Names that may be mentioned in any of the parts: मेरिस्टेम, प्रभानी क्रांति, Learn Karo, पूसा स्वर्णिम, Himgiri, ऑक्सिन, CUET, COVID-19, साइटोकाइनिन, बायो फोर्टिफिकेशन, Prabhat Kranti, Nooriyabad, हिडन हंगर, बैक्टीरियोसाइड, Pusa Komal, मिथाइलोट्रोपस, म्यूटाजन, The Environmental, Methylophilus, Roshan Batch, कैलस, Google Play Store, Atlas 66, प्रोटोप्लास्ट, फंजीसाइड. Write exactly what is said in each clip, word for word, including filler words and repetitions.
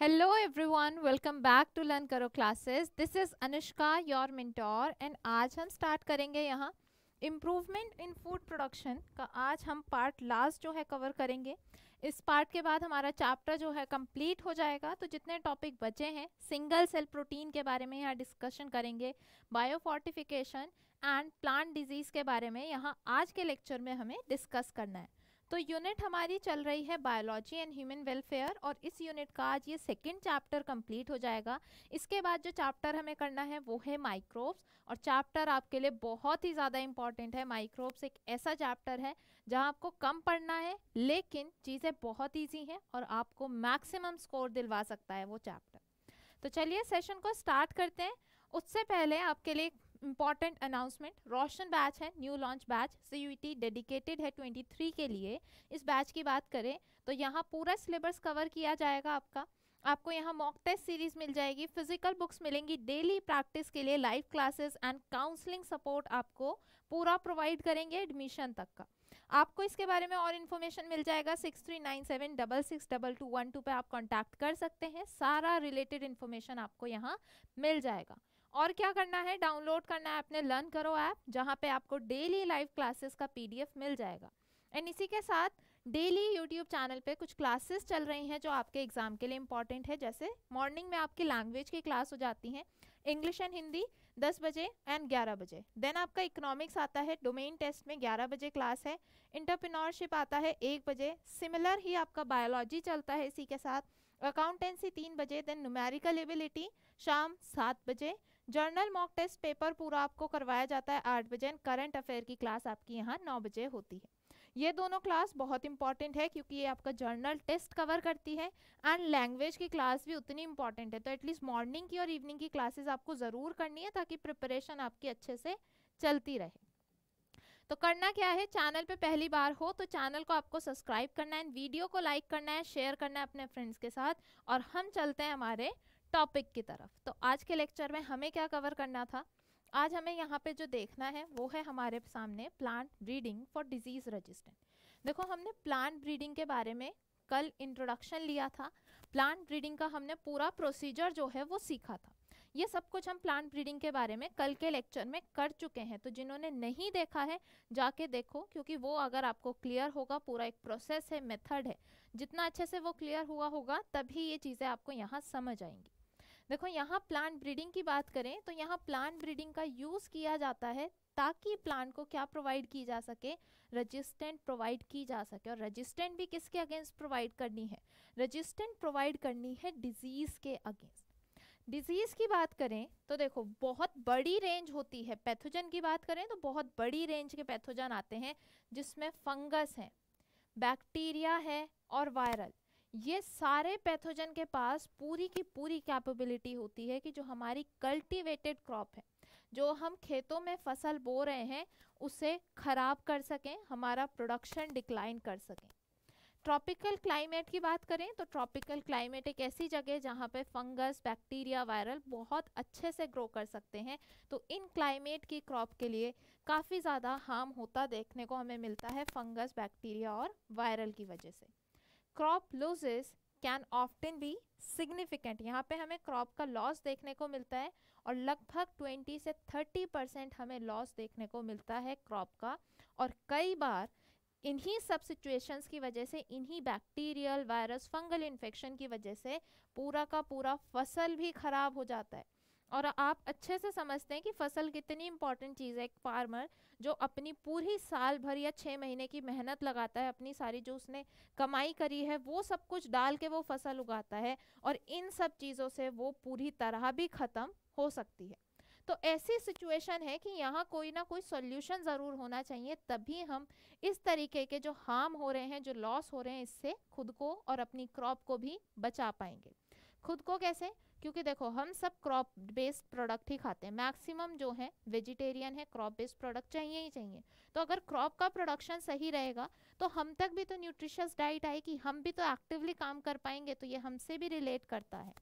Hello everyone, welcome back to Learn Karo classes. This is Anushka, your mentor, and आज हम start करेंगे यहाँ improvement in food production का आज हम part last जो है cover करेंगे. इस part के बाद हमारा chapter जो है complete हो जाएगा. तो जितने topic बचे हैं single cell protein के बारे में यहाँ discussion करेंगे, biofortification and plant disease के बारे में यहाँ आज के lecture में हमें discuss करना है. तो यूनिट हमारी चल रही है बायोलॉजी एंड ह्यूमन वेलफेयर और इस यूनिट का आज ये सेकंड चैप्टर कंप्लीट हो जाएगा. इसके बाद जो चैप्टर हमें करना है वो है माइक्रोब्स और चैप्टर आपके लिए बहुत ही ज़्यादा इम्पॉर्टेंट है. माइक्रोब्स एक ऐसा चैप्टर है जहां आपको कम पढ़ना है लेकिन चीज़ें बहुत ईजी हैं और आपको मैक्सिमम स्कोर दिलवा सकता है वो चैप्टर. तो चलिए सेशन को स्टार्ट करते हैं. उससे पहले आपके लिए इम्पॉर्टेंट अनाउंसमेंट, रोशन बैच है new launch batch, CUET dedicated है तेईस के लिए. इस बैच की बात करें तो यहाँ पूरा सिलेबस कवर किया जाएगा आपका. आपको यहाँ मॉक टेस्ट सीरीज मिल जाएगी, फिजिकल बुक्स मिलेंगी, डेली प्रैक्टिस के लिए live classes and counselling support आपको पूरा प्रोवाइड करेंगे एडमिशन तक का. आपको इसके बारे में और इन्फॉर्मेशन मिल जाएगा. Six three nine seven double six double two one two पर आप कॉन्टैक्ट कर सकते हैं. सारा रिलेटेड इन्फॉर्मेशन आपको यहाँ मिल जाएगा. और क्या करना है, डाउनलोड करना है अपने लर्न करो ऐप जहाँ पे आपको डेली लाइव क्लासेस का पीडीएफ मिल जाएगा. एंड इसी के साथ डेली यूट्यूब चैनल पे कुछ क्लासेस चल रही हैं जो आपके एग्ज़ाम के लिए इम्पॉर्टेंट है. जैसे मॉर्निंग में आपकी लैंग्वेज की क्लास हो जाती है, इंग्लिश एंड हिंदी दस बजे एंड ग्यारह बजे. देन आपका इकोनॉमिक्स आता है, डोमेन टेस्ट में ग्यारह बजे क्लास है. एंटरप्रेन्योरशिप आता है एक बजे. सिमिलर ही आपका बायोलॉजी चलता है इसी के साथ, अकाउंटेंसी तीन बजे. देन न्यूमेरिकल एबिलिटी शाम सात बजे. जर्नल मॉक टेस्ट पेपर पूरा आपको करवाया जाता है आठ बजे एंड करंट अफेयर की क्लास आपकी यहाँ नौ बजे होती है. ये दोनों क्लास बहुत इंपॉर्टेंट है क्योंकि ये आपका जर्नल टेस्ट कवर करती है एंड लैंग्वेज की क्लास भी उतनी इंपॉर्टेंट है. तो एटलीस्ट मॉर्निंग की और इवनिंग की क्लासेस आपको ज़रूर करनी है ताकि प्रिपरेशन आपकी अच्छे से चलती रहे. तो करना क्या है, चैनल पे पहली बार हो तो चैनल को आपको सब्सक्राइब करना है, वीडियो को लाइक करना है, शेयर करना है अपने फ्रेंड्स के साथ. और हम चलते हैं हमारे टॉपिक की तरफ. तो आज के लेक्चर में हमें क्या कवर करना था, आज हमें यहाँ पे जो देखना है वो है हमारे सामने plant breeding for disease resistant. देखो हमने प्लांट ब्रीडिंग के बारे में कल इंट्रोडक्शन लिया था, प्लांट ब्रीडिंग का हमने पूरा प्रोसीजर जो है वो सीखा था. ये सब कुछ हम प्लांट ब्रीडिंग के बारे में कल के लेक्चर में कर चुके हैं. तो जिन्होंने नहीं देखा है जाके देखो क्योंकि वो अगर आपको क्लियर होगा, पूरा एक प्रोसेस है, मेथड है, जितना अच्छे से वो क्लियर हुआ होगा तभी ये चीज़ें आपको यहाँ समझ आएंगी. देखो यहाँ प्लांट ब्रीडिंग की बात करें तो यहाँ प्लांट ब्रीडिंग का यूज़ किया जाता है ताकि प्लांट को क्या प्रोवाइड की जा सके, रेजिस्टेंट प्रोवाइड की जा सके. और रेजिस्टेंट भी किसके अगेंस्ट प्रोवाइड करनी है, रेजिस्टेंट प्रोवाइड करनी है डिजीज़ के अगेंस्ट. डिजीज़ की बात करें तो देखो बहुत बड़ी रेंज होती है. पैथोजन की बात करें तो बहुत बड़ी रेंज के पैथोजन आते हैं जिसमें फंगस है, बैक्टीरिया है और वायरल. ये सारे पैथोजन के पास पूरी की पूरी कैपेबिलिटी होती है कि जो हमारी कल्टीवेटेड क्रॉप है, जो हम खेतों में फसल बो रहे हैं, उसे ख़राब कर सकें, हमारा प्रोडक्शन डिक्लाइन कर सकें. ट्रॉपिकल क्लाइमेट की बात करें तो ट्रॉपिकल क्लाइमेट एक ऐसी जगह जहाँ पे फंगस, बैक्टीरिया, वायरल बहुत अच्छे से ग्रो कर सकते हैं. तो इन क्लाइमेट की क्रॉप के लिए काफ़ी ज़्यादा हार्म होता देखने को हमें मिलता है फंगस, बैक्टीरिया और वायरल की वजह से. Crop losses can often be significant. यहाँ पे हमें क्रॉप का लॉस देखने को मिलता है और लगभग बीस से तीस परसेंट हमें लॉस देखने को मिलता है क्रॉप का. और कई बार इन्हीं सब सिचुएशंस की वजह से, इन्हीं बैक्टीरियल, वायरस, फंगल इन्फेक्शन की वजह से पूरा का पूरा फसल भी ख़राब हो जाता है. और आप अच्छे से समझते हैं कि फसल कितनी इम्पॉर्टेंट चीज़ है. एक फार्मर जो अपनी पूरी साल भर या छः महीने की मेहनत लगाता है, अपनी सारी जो उसने कमाई करी है वो सब कुछ डाल के वो फसल उगाता है और इन सब चीज़ों से वो पूरी तरह भी ख़त्म हो सकती है. तो ऐसी सिचुएशन है कि यहाँ कोई ना कोई सॉल्यूशन ज़रूर होना चाहिए, तभी हम इस तरीके के जो हार्म हो रहे हैं, जो लॉस हो रहे हैं, इससे खुद को और अपनी क्रॉप को भी बचा पाएंगे. खुद को कैसे, क्योंकि देखो हम सब क्रॉप बेस्ड प्रोडक्ट ही खाते हैं, मैक्सिमम जो है वेजिटेरियन है, क्रॉप बेस्ड प्रोडक्ट चाहिए ही चाहिए. तो अगर क्रॉप का प्रोडक्शन सही रहेगा तो हम तक भी तो न्यूट्रिशियस डाइट आएगी, हम भी तो एक्टिवली काम कर पाएंगे. तो ये हमसे भी रिलेट करता है.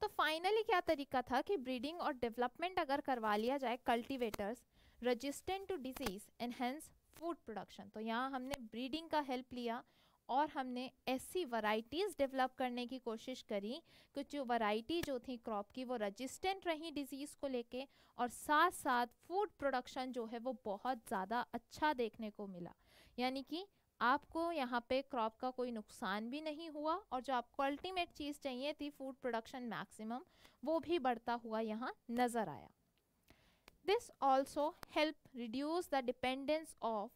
तो फाइनली क्या तरीका था कि ब्रीडिंग और डेवलपमेंट अगर करवा लिया जाए, cultivators resistant to disease and hence food production. तो यहाँ हमने ब्रीडिंग का हेल्प लिया और हमने ऐसी वैरायटीज़ डेवलप करने की कोशिश करी कि जो वैरायटी जो थी क्रॉप की वो रेजिस्टेंट रही डिजीज़ को लेके, और साथ साथ फूड प्रोडक्शन जो है वो बहुत ज़्यादा अच्छा देखने को मिला। यानी कि आपको यहाँ पे क्रॉप का कोई नुकसान भी नहीं हुआ और जो आपको अल्टीमेट चीज़ चाहिए थी फूड प्रोडक्शन मैक्सिमम, वो भी बढ़ता हुआ यहाँ नज़र आया। This also help reduce the dependence of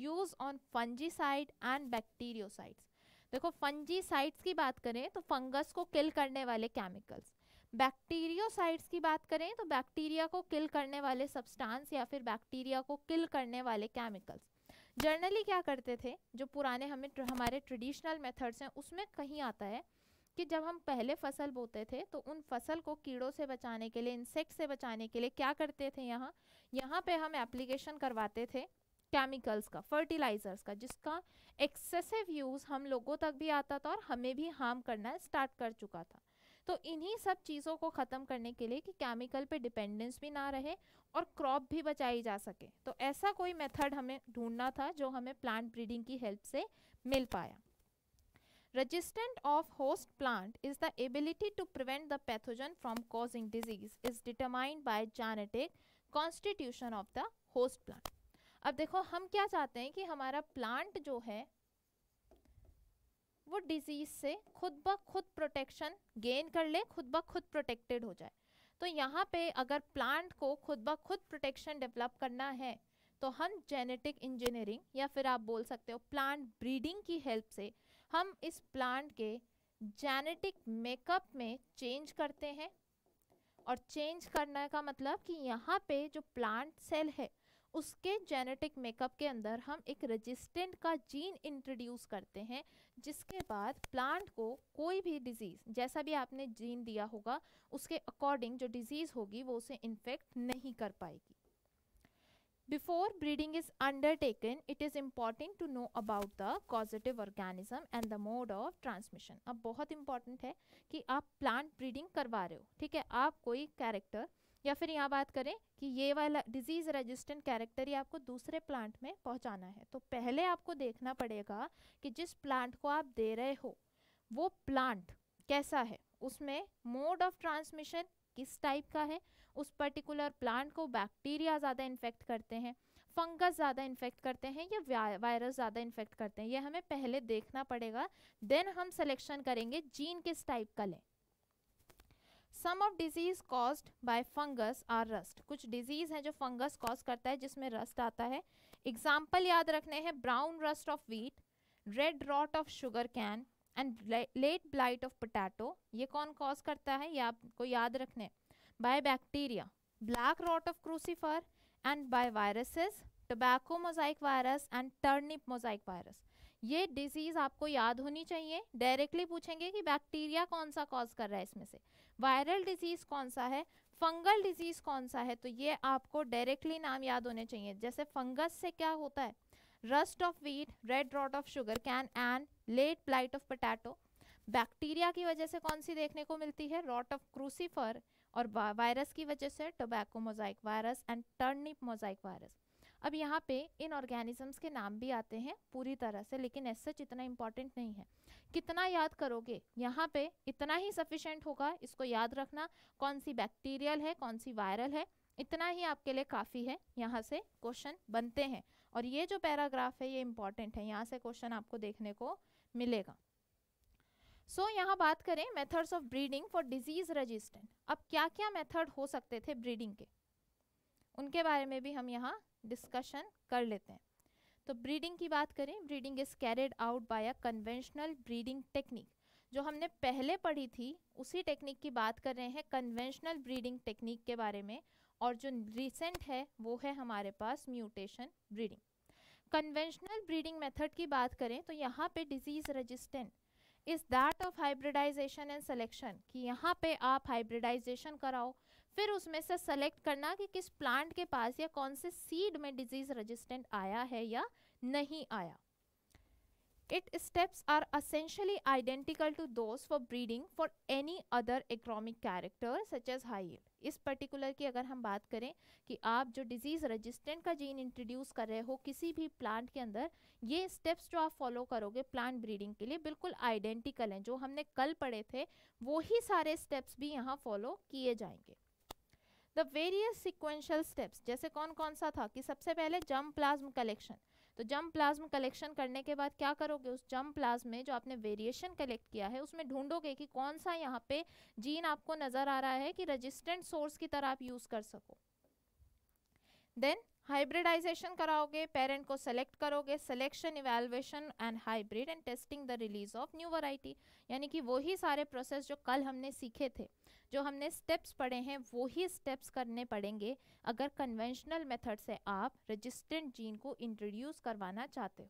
use on फंजीसाइड and बैक्टीरियोसाइड्स। देखो फंजीसाइड्स की बात करें तो फंगस को किल करने वाले केमिकल्स, बैक्टीरियोसाइड्स की बात करें तो बैक्टीरिया को किल करने वाले सब्सटेंस या फिर बैक्टीरिया को किल करने वाले केमिकल्स। जनरली क्या करते थे, जो पुराने हमें हमारे ट्रेडिशनल मेथड्स हैं उसमें कहीं आता है कि जब हम पहले फसल बोते थे तो उन फसल को कीड़ों से बचाने के लिए, इंसेक्ट से बचाने के लिए क्या करते थे, यहाँ यहाँ पे हम एप्लीकेशन करवाते थे केमिकल्स का, फर्टिलाइजर्स का, जिसका एक्सेसिव यूज़ हम लोगों तक भी आता था और हमें भी हार्म करना स्टार्ट कर चुका था। तो इन्हीं सब चीज़ों को ख़त्म करने के लिए कि केमिकल पे डिपेंडेंस भी ना रहे और क्रॉप भी बचाई जा सके, तो ऐसा कोई मेथड हमें ढूंढना था जो हमें प्लांट ब्रीडिंग की हेल्प से मिल पाया। Resistant of host plant is the ability to prevent the pathogen from causing disease is determined by genetic constitution of the host plant. अब देखो हम क्या चाहते हैं कि हमारा प्लांट जो है वो डिजीज़ से खुद ब खुद प्रोटेक्शन गेन कर ले, खुद ब खुद प्रोटेक्टेड हो जाए। तो यहाँ पे अगर प्लांट को खुद ब खुद प्रोटेक्शन डेवलप करना है तो हम जेनेटिक इंजीनियरिंग या फिर आप बोल सकते हो प्लांट ब्रीडिंग की हेल्प से हम इस प्लांट के जेनेटिक मेकअप में चेंज करते हैं। और चेंज करने का मतलब कि यहाँ पे जो प्लांट सेल है उसके जेनेटिक मेकअप के अंदर हम एक रेजिस्टेंट का जीन इंट्रोड्यूस करते हैं, जिसके बाद प्लांट को कोई भी डिजीज़, जैसा भी आपने जीन दिया होगा उसके अकॉर्डिंग जो डिजीज़ होगी वो उसे इन्फेक्ट नहीं कर पाएगी। Before breeding is undertaken it is important to know about the causative organism and the mode of transmission. अब बहुत इंपॉर्टेंट है कि आप प्लांट ब्रीडिंग करवा रहे हो, ठीक है, आप कोई कैरेक्टर या फिर यहाँ बात करें कि ये वाला डिजीज़ रेजिस्टेंट कैरेक्टर ही आपको दूसरे प्लांट में पहुँचाना है, तो पहले आपको देखना पड़ेगा कि जिस प्लांट को आप दे रहे हो वो प्लांट कैसा है, उसमें मोड ऑफ ट्रांसमिशन किस टाइप का है, उस पर्टिकुलर प्लांट को बैक्टीरिया ज़्यादा इन्फेक्ट करते हैं, फंगस ज़्यादा इन्फेक्ट करते हैं या वायरस ज़्यादा इन्फेक्ट करते हैं, ये हमें पहले देखना पड़ेगा, देन हम सिलेक्शन करेंगे जीन किस टाइप का लें। Some of disease caused by fungus are rust, कुछ डिजीज़ हैं जो फंगस कॉज करता है जिसमें रस्ट आता है। एग्जाम्पल याद रखने हैं brown rust of wheat, red rot of sugar cane and late blight of potato. ये कौन कॉज करता है, ये आपको याद रखने, by bacteria, black rot of crucifer and by viruses, tobacco mosaic virus and turnip mosaic virus. ये disease आपको याद होनी चाहिए, डायरेक्टली पूछेंगे कि बैक्टीरिया कौन सा कॉज कर रहा है, इसमें से वायरल डिजीज़ कौन सा है, फंगल डिजीज़ कौन सा है, तो ये आपको डायरेक्टली नाम याद होने चाहिए। जैसे फंगस से क्या होता है, rust of wheat, red rot of sugar cane and late blight of potato. Bacteria की वजह से कौन सी देखने को मिलती है, रॉट ऑफ क्रूसीफर, और वायरस की वजह से tobacco mosaic virus and turnip mosaic virus. अब यहाँ पे इन ऑर्गेनिजम्स के नाम भी आते हैं पूरी तरह से, लेकिन एज सच इतना इम्पॉर्टेंट नहीं है, कितना याद करोगे यहाँ पे इतना ही सफिशेंट होगा। इसको याद रखना कौन सी बैक्टीरियल है, कौन सी वायरल है, इतना ही आपके लिए काफ़ी है, यहाँ से क्वेश्चन बनते हैं। और ये जो पैराग्राफ है ये इम्पॉर्टेंट है, यहाँ से क्वेश्चन आपको देखने को मिलेगा। सो so, यहाँ बात करें methods of breeding for disease resistant. अब क्या क्या मेथड हो सकते थे ब्रीडिंग के, उनके बारे में भी हम यहाँ डिस्कशन कर लेते हैं। तो ब्रीडिंग की बात करें, breeding is carried out by a conventional breeding technique, जो हमने पहले पढ़ी थी उसी टेक्निक की बात कर रहे हैं, कन्वेंशनल ब्रीडिंग टेक्निक के बारे में। और जो रिसेंट है वो है हमारे पास mutation breeding. Conventional breeding method की बात करें तो यहाँ पे disease resistant is that of hybridisation and selection, कि यहाँ पे आप हाइब्रिडाइजेशन कराओ फिर उसमें से सेलेक्ट करना कि किस प्लांट के पास या कौन से सीड में डिजीज़ रेजिस्टेंट आया है या नहीं आया। It steps are essentially identical to those for breeding for any other agronomic character such as high yield. इस पर्टिकुलर की अगर हम बात करें कि आप जो डिजीज़ रेजिस्टेंट का जीन इंट्रोड्यूस कर रहे हो किसी भी प्लांट के अंदर, ये स्टेप्स जो आप फॉलो करोगे प्लांट ब्रीडिंग के लिए बिल्कुल आइडेंटिकल हैं, जो हमने कल पढ़े थे वो ही सारे स्टेप्स भी यहाँ फॉलो किए जाएंगे। द वेरियस सिक्वेंशियल स्टेप्स, जैसे कौन कौन सा था कि सबसे पहले जर्म प्लाज्म कलेक्शन, तो जर्म प्लाज्म कलेक्शन करने के बाद क्या करोगे, उस जर्म प्लाज्म में जो आपने वेरिएशन कलेक्ट किया है उसमें ढूंढोगे कि कौन सा यहाँ पे जीन आपको नज़र आ रहा है कि रेजिस्टेंट सोर्स की तरह आप यूज़ कर सको। देन हाइब्रिडाइजेशन कराओगे, पेरेंट को सेलेक्ट करोगे, selection, evaluation and hybrid and testing the release of new variety, यानी कि वही सारे प्रोसेस जो कल हमने सीखे थे, जो हमने स्टेप्स पढ़े हैं वही स्टेप्स करने पड़ेंगे अगर कन्वेंशनल मेथड से आप रेजिस्टेंट जीन को इंट्रोड्यूस करवाना चाहते हो।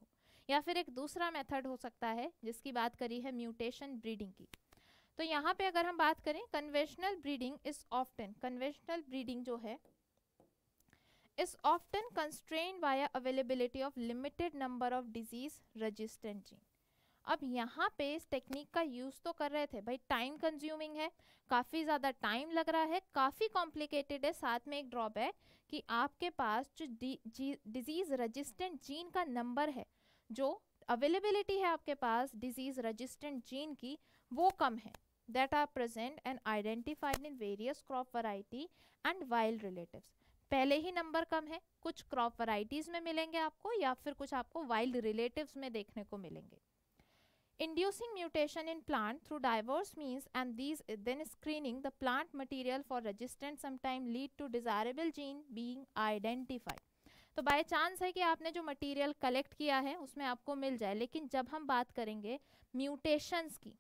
या फिर एक दूसरा मेथड हो सकता है जिसकी बात करी है म्यूटेशन ब्रीडिंग की, तो यहाँ पर अगर हम बात करें conventional breeding is often, conventional breeding जो है is often constrained by a availability of limited number of disease resistant gene। अब यहाँ पे इस टेक्निक का यूज़ तो कर रहे थे, भाई टाइम कंज्यूमिंग है, काफ़ी ज़्यादा टाइम लग रहा है, काफ़ी कॉम्प्लिकेटेड है, साथ में एक ड्रॉबैक कि आपके पास जो डिजीज़ रेजिस्टेंट जीन का नंबर है, जो अवेलेबिलिटी है आपके पास डिजीज़ रेजिस्टेंट जीन की वो कम है, that are present and identified in various crop variety and wild relatives. पहले ही नंबर कम है, कुछ क्रॉप वैरायटीज़ में मिलेंगे आपको या फिर कुछ आपको वाइल्ड रिलेटिव्स में देखने को मिलेंगे। Inducing mutation in plant through diverse means and these then screening the plant material for resistant sometime lead to desirable gene being identified. तो बाय चांस है कि आपने जो मटेरियल कलेक्ट किया है उसमें आपको मिल जाए, लेकिन जब हम बात करेंगे म्यूटेशंस की,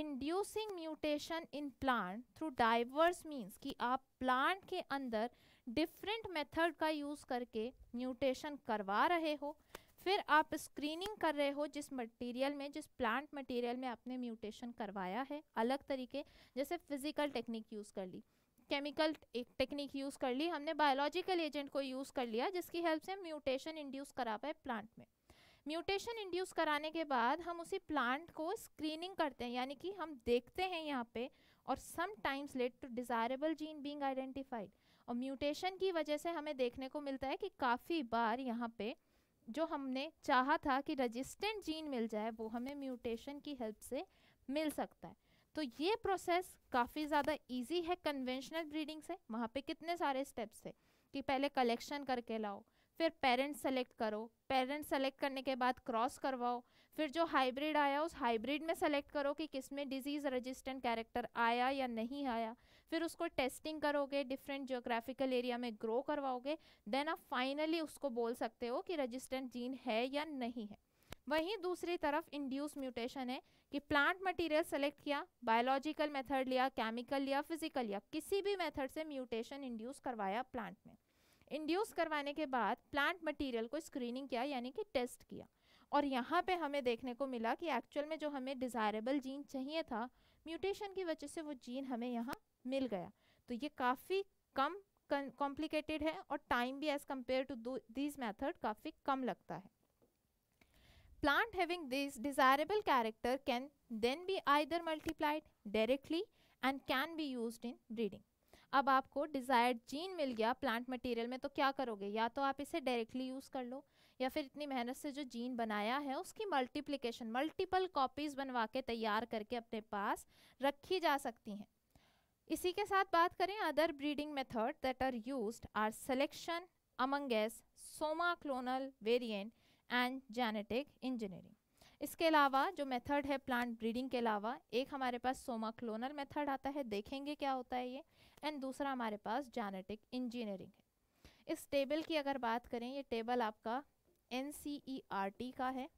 inducing mutation in plant through diverse means कि आप प्लांट के अंदर डिफरेंट मेथड का यूज़ करके म्यूटेशन करवा रहे हो, फिर आप स्क्रीनिंग कर रहे हो जिस मटेरियल में, जिस प्लांट मटेरियल में आपने म्यूटेशन करवाया है, अलग तरीके जैसे फिजिकल टेक्निक यूज़ कर ली, केमिकल एक टेक्निक यूज़ कर ली, हमने बायोलॉजिकल एजेंट को यूज़ कर लिया जिसकी हेल्प से म्यूटेशन इंड्यूस करा पाए प्लांट में। म्यूटेशन इंड्यूस कराने के बाद हम उसी प्लांट को स्क्रीनिंग करते हैं, यानी कि हम देखते हैं यहाँ पे और sometimes led to desirable gene being identified. और म्यूटेशन की वजह से हमें देखने को मिलता है कि काफ़ी बार यहाँ पे जो हमने चाहा था कि रेजिस्टेंट जीन मिल जाए वो हमें म्यूटेशन की हेल्प से मिल सकता है। तो ये प्रोसेस काफ़ी ज़्यादा ईजी है कन्वेंशनल ब्रीडिंग से। वहाँ पर कितने सारे स्टेप्स थे कि पहले कलेक्शन करके लाओ, फिर पेरेंट्स सेलेक्ट करो, पेरेंट्स सेलेक्ट करने के बाद क्रॉस करवाओ, फिर जो हाइब्रिड आया उस हाइब्रिड में सेलेक्ट करो कि किस में डिजीज़ रेजिस्टेंट कैरेक्टर आया या नहीं आया, फिर उसको टेस्टिंग करोगे, डिफरेंट ज्योग्राफिकल एरिया में ग्रो करवाओगे, देन आप फाइनली उसको बोल सकते हो कि रेजिस्टेंट जीन है या नहीं है। वहीं दूसरी तरफ इंड्यूस म्यूटेशन है कि प्लांट मटेरियल सेलेक्ट किया, बायोलॉजिकल मेथड लिया, केमिकल लिया, फिजिकल लिया, किसी भी मेथड से म्यूटेशन इंड्यूस करवाया प्लांट में। इंड्यूस करवाने के बाद प्लांट मटेरियल को स्क्रीनिंग किया, यानी कि टेस्ट किया, और यहाँ पे हमें देखने को मिला कि एक्चुअल में जो हमें डिज़ायरेबल जीन चाहिए था म्यूटेशन की वजह से वो जीन हमें यहाँ मिल गया। तो ये काफ़ी कम कॉम्प्लिकेटेड है और टाइम भी as compare to this method काफ़ी कम लगता है। Plant having this desirable character can then be either multiplied directly and can be used in breeding. अब आपको डिज़ायर्ड जीन मिल गया प्लांट मटेरियल में, तो क्या करोगे, या तो आप इसे डायरेक्टली यूज़ कर लो या फिर इतनी मेहनत से जो जीन बनाया है उसकी मल्टीप्लिकेशन, मल्टीपल कॉपीज़ बनवा के तैयार करके अपने पास रखी जा सकती हैं। इसी के साथ बात करें other breeding method that are used are selection, amongst, somaclonal variant and genetic engineering. इसके अलावा जो मेथड है प्लांट ब्रीडिंग के अलावा एक हमारे पास सोमा क्लोनल मेथड आता है, देखेंगे क्या होता है ये, एंड दूसरा हमारे पास जेनेटिक इंजीनियरिंग है। इस टेबल की अगर बात करें, ये टेबल आपका N C E E R T का है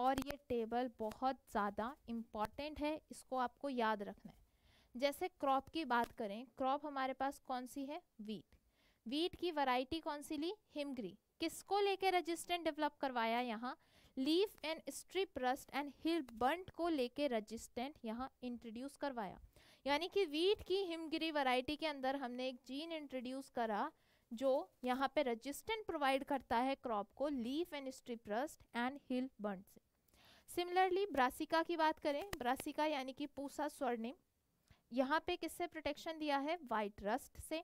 और ये टेबल बहुत ज़्यादा इम्पॉर्टेंट है, इसको आपको याद रखना है। जैसे क्रॉप की बात करें, क्रॉप हमारे पास कौन सी है, वीट, वीट की वैरायटी कौन सी ली, हिमगिरी, किसको लेके रेजिस्टेंट डेवलप करवाया यहाँ, leaf and strip rust and hill bunt को लेके रेजिस्टेंट यहाँ इंट्रोड्यूस करवाया। यानी कि वीट की हिमगिरी वैरायटी के अंदर हमने एक जीन इंट्रोड्यूस करा जो यहाँ पे रेजिस्टेंट प्रोवाइड करता है क्रॉप को leaf and strip rust and hill bunt से। सिमिलरली ब्रासिका की बात करें, ब्रासिका यानी कि पूसा स्वर्णिम, यहाँ पे किससे प्रोटेक्शन दिया है, वाइट रस्ट से।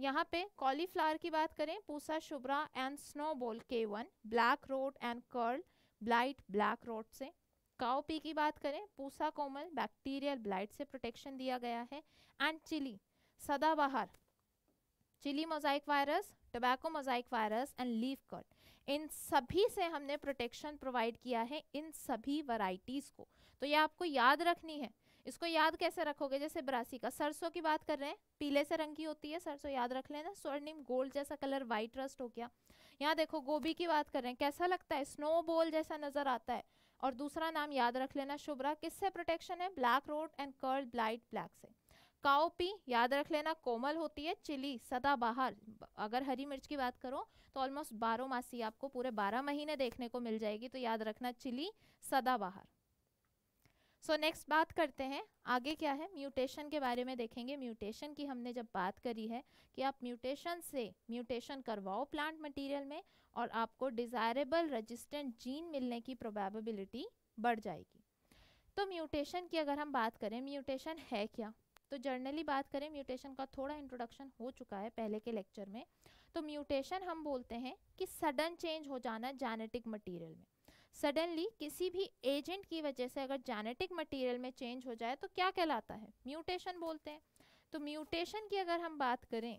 यहाँ पे कॉलीफ्लावर की बात करें, Pusa Shubhra and snowball K one black rot and curl blight black rot से। काओपी की बात करें, पूसा कोमल बैक्टीरियल ब्लाइट से प्रोटेक्शन दिया गया है। And chilli Sadabahar, chilli mosaic virus, tobacco mosaic virus and leaf curl, इन सभी से हमने प्रोटेक्शन प्रोवाइड किया है, इन सभी वैरायटीज को। तो ये आपको याद रखनी है। इसको याद कैसे रखोगे, जैसे बरासी का सरसों की बात कर रहे हैं, पीले से रंग की होती है सरसों, याद रख लेना। स्वर्णिम गोल्ड जैसा कलर, वाइट रस्ट हो गया। यहाँ देखो गोभी की बात कर रहे हैं, कैसा लगता है, स्नोबॉल जैसा नजर आता है। और दूसरा नाम याद रख लेना शुभ्रा, किससे प्रोटेक्शन है, black rot and curl blight black से। काओपी याद रख लेना कोमल होती है। चिली सदाबहार, अगर हरी मिर्च की बात करो तो ऑलमोस्ट बारह मासी आपको पूरे बारह महीने देखने को मिल जाएगी, तो याद रखना चिली सदाबहार। सो नेक्स्ट बात करते हैं आगे क्या है, म्यूटेशन के बारे में देखेंगे। म्यूटेशन की हमने जब बात करी है कि आप म्यूटेशन से म्यूटेशन करवाओ प्लांट मटेरियल में और आपको डिजायरेबल रेजिस्टेंट जीन मिलने की प्रोबेबिलिटी बढ़ जाएगी। तो म्यूटेशन की अगर हम बात करें, म्यूटेशन है क्या, तो जर्नली बात करें, म्यूटेशन का थोड़ा इंट्रोडक्शन हो चुका है पहले के लेक्चर में। तो म्यूटेशन हम बोलते हैं कि सडन चेंज हो जाना जेनेटिक मटीरियल में। सडनली किसी भी एजेंट की वजह से अगर जेनेटिक मटेरियल में चेंज हो जाए तो क्या कहलाता है, म्यूटेशन बोलते हैं। तो म्यूटेशन की अगर हम बात करें,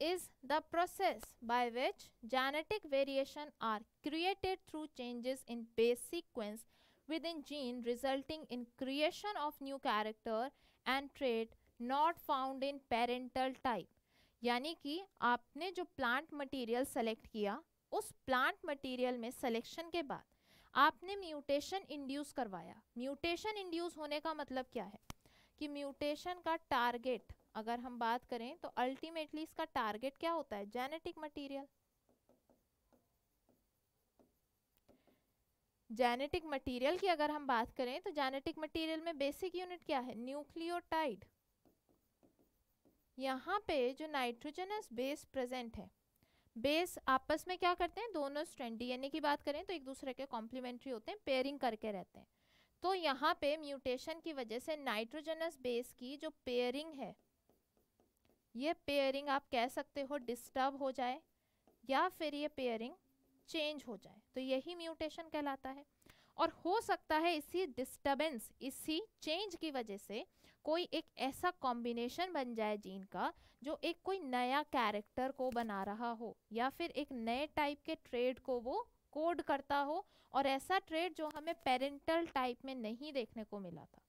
is the process by which genetic variation are created through changes in base sequence within gene resulting in creation of new character and trait not found in parental type. यानी कि आपने जो plant material select किया, उस plant material में selection के बाद आपने म्यूटेशन इंड्यूस करवाया। म्यूटेशन इंड्यूस होने का मतलब क्या है कि म्यूटेशन का टारगेट अगर हम बात करें तो अल्टीमेटली इसका टारगेट क्या होता है, जेनेटिक मटेरियल। जेनेटिक मटेरियल की अगर हम बात करें तो जेनेटिक मटेरियल में बेसिक यूनिट क्या है, न्यूक्लियोटाइड। यहाँ पे जो नाइट्रोजनस बेस प्रेजेंट है, बेस आपस में क्या करते हैं, दोनों स्ट्रैंड डीएनए की बात करें तो एक दूसरे के कॉम्प्लीमेंट्री होते हैं, पेयरिंग करके रहते हैं। तो यहाँ पे म्यूटेशन की वजह से नाइट्रोजनस बेस की जो पेयरिंग है, ये पेयरिंग आप कह सकते हो डिस्टर्ब हो जाए या फिर ये पेयरिंग चेंज हो जाए, तो यही म्यूटेशन कहलाता है। और हो सकता है इसी डिस्टर्बेंस, इसी चेंज की वजह से कोई एक ऐसा कॉम्बिनेशन बन जाए जीन का जो एक कोई नया कैरेक्टर को बना रहा हो या फिर एक नए टाइप के ट्रेड को वो कोड करता हो, और ऐसा ट्रेड जो हमें पेरेंटल टाइप में नहीं देखने को मिला था।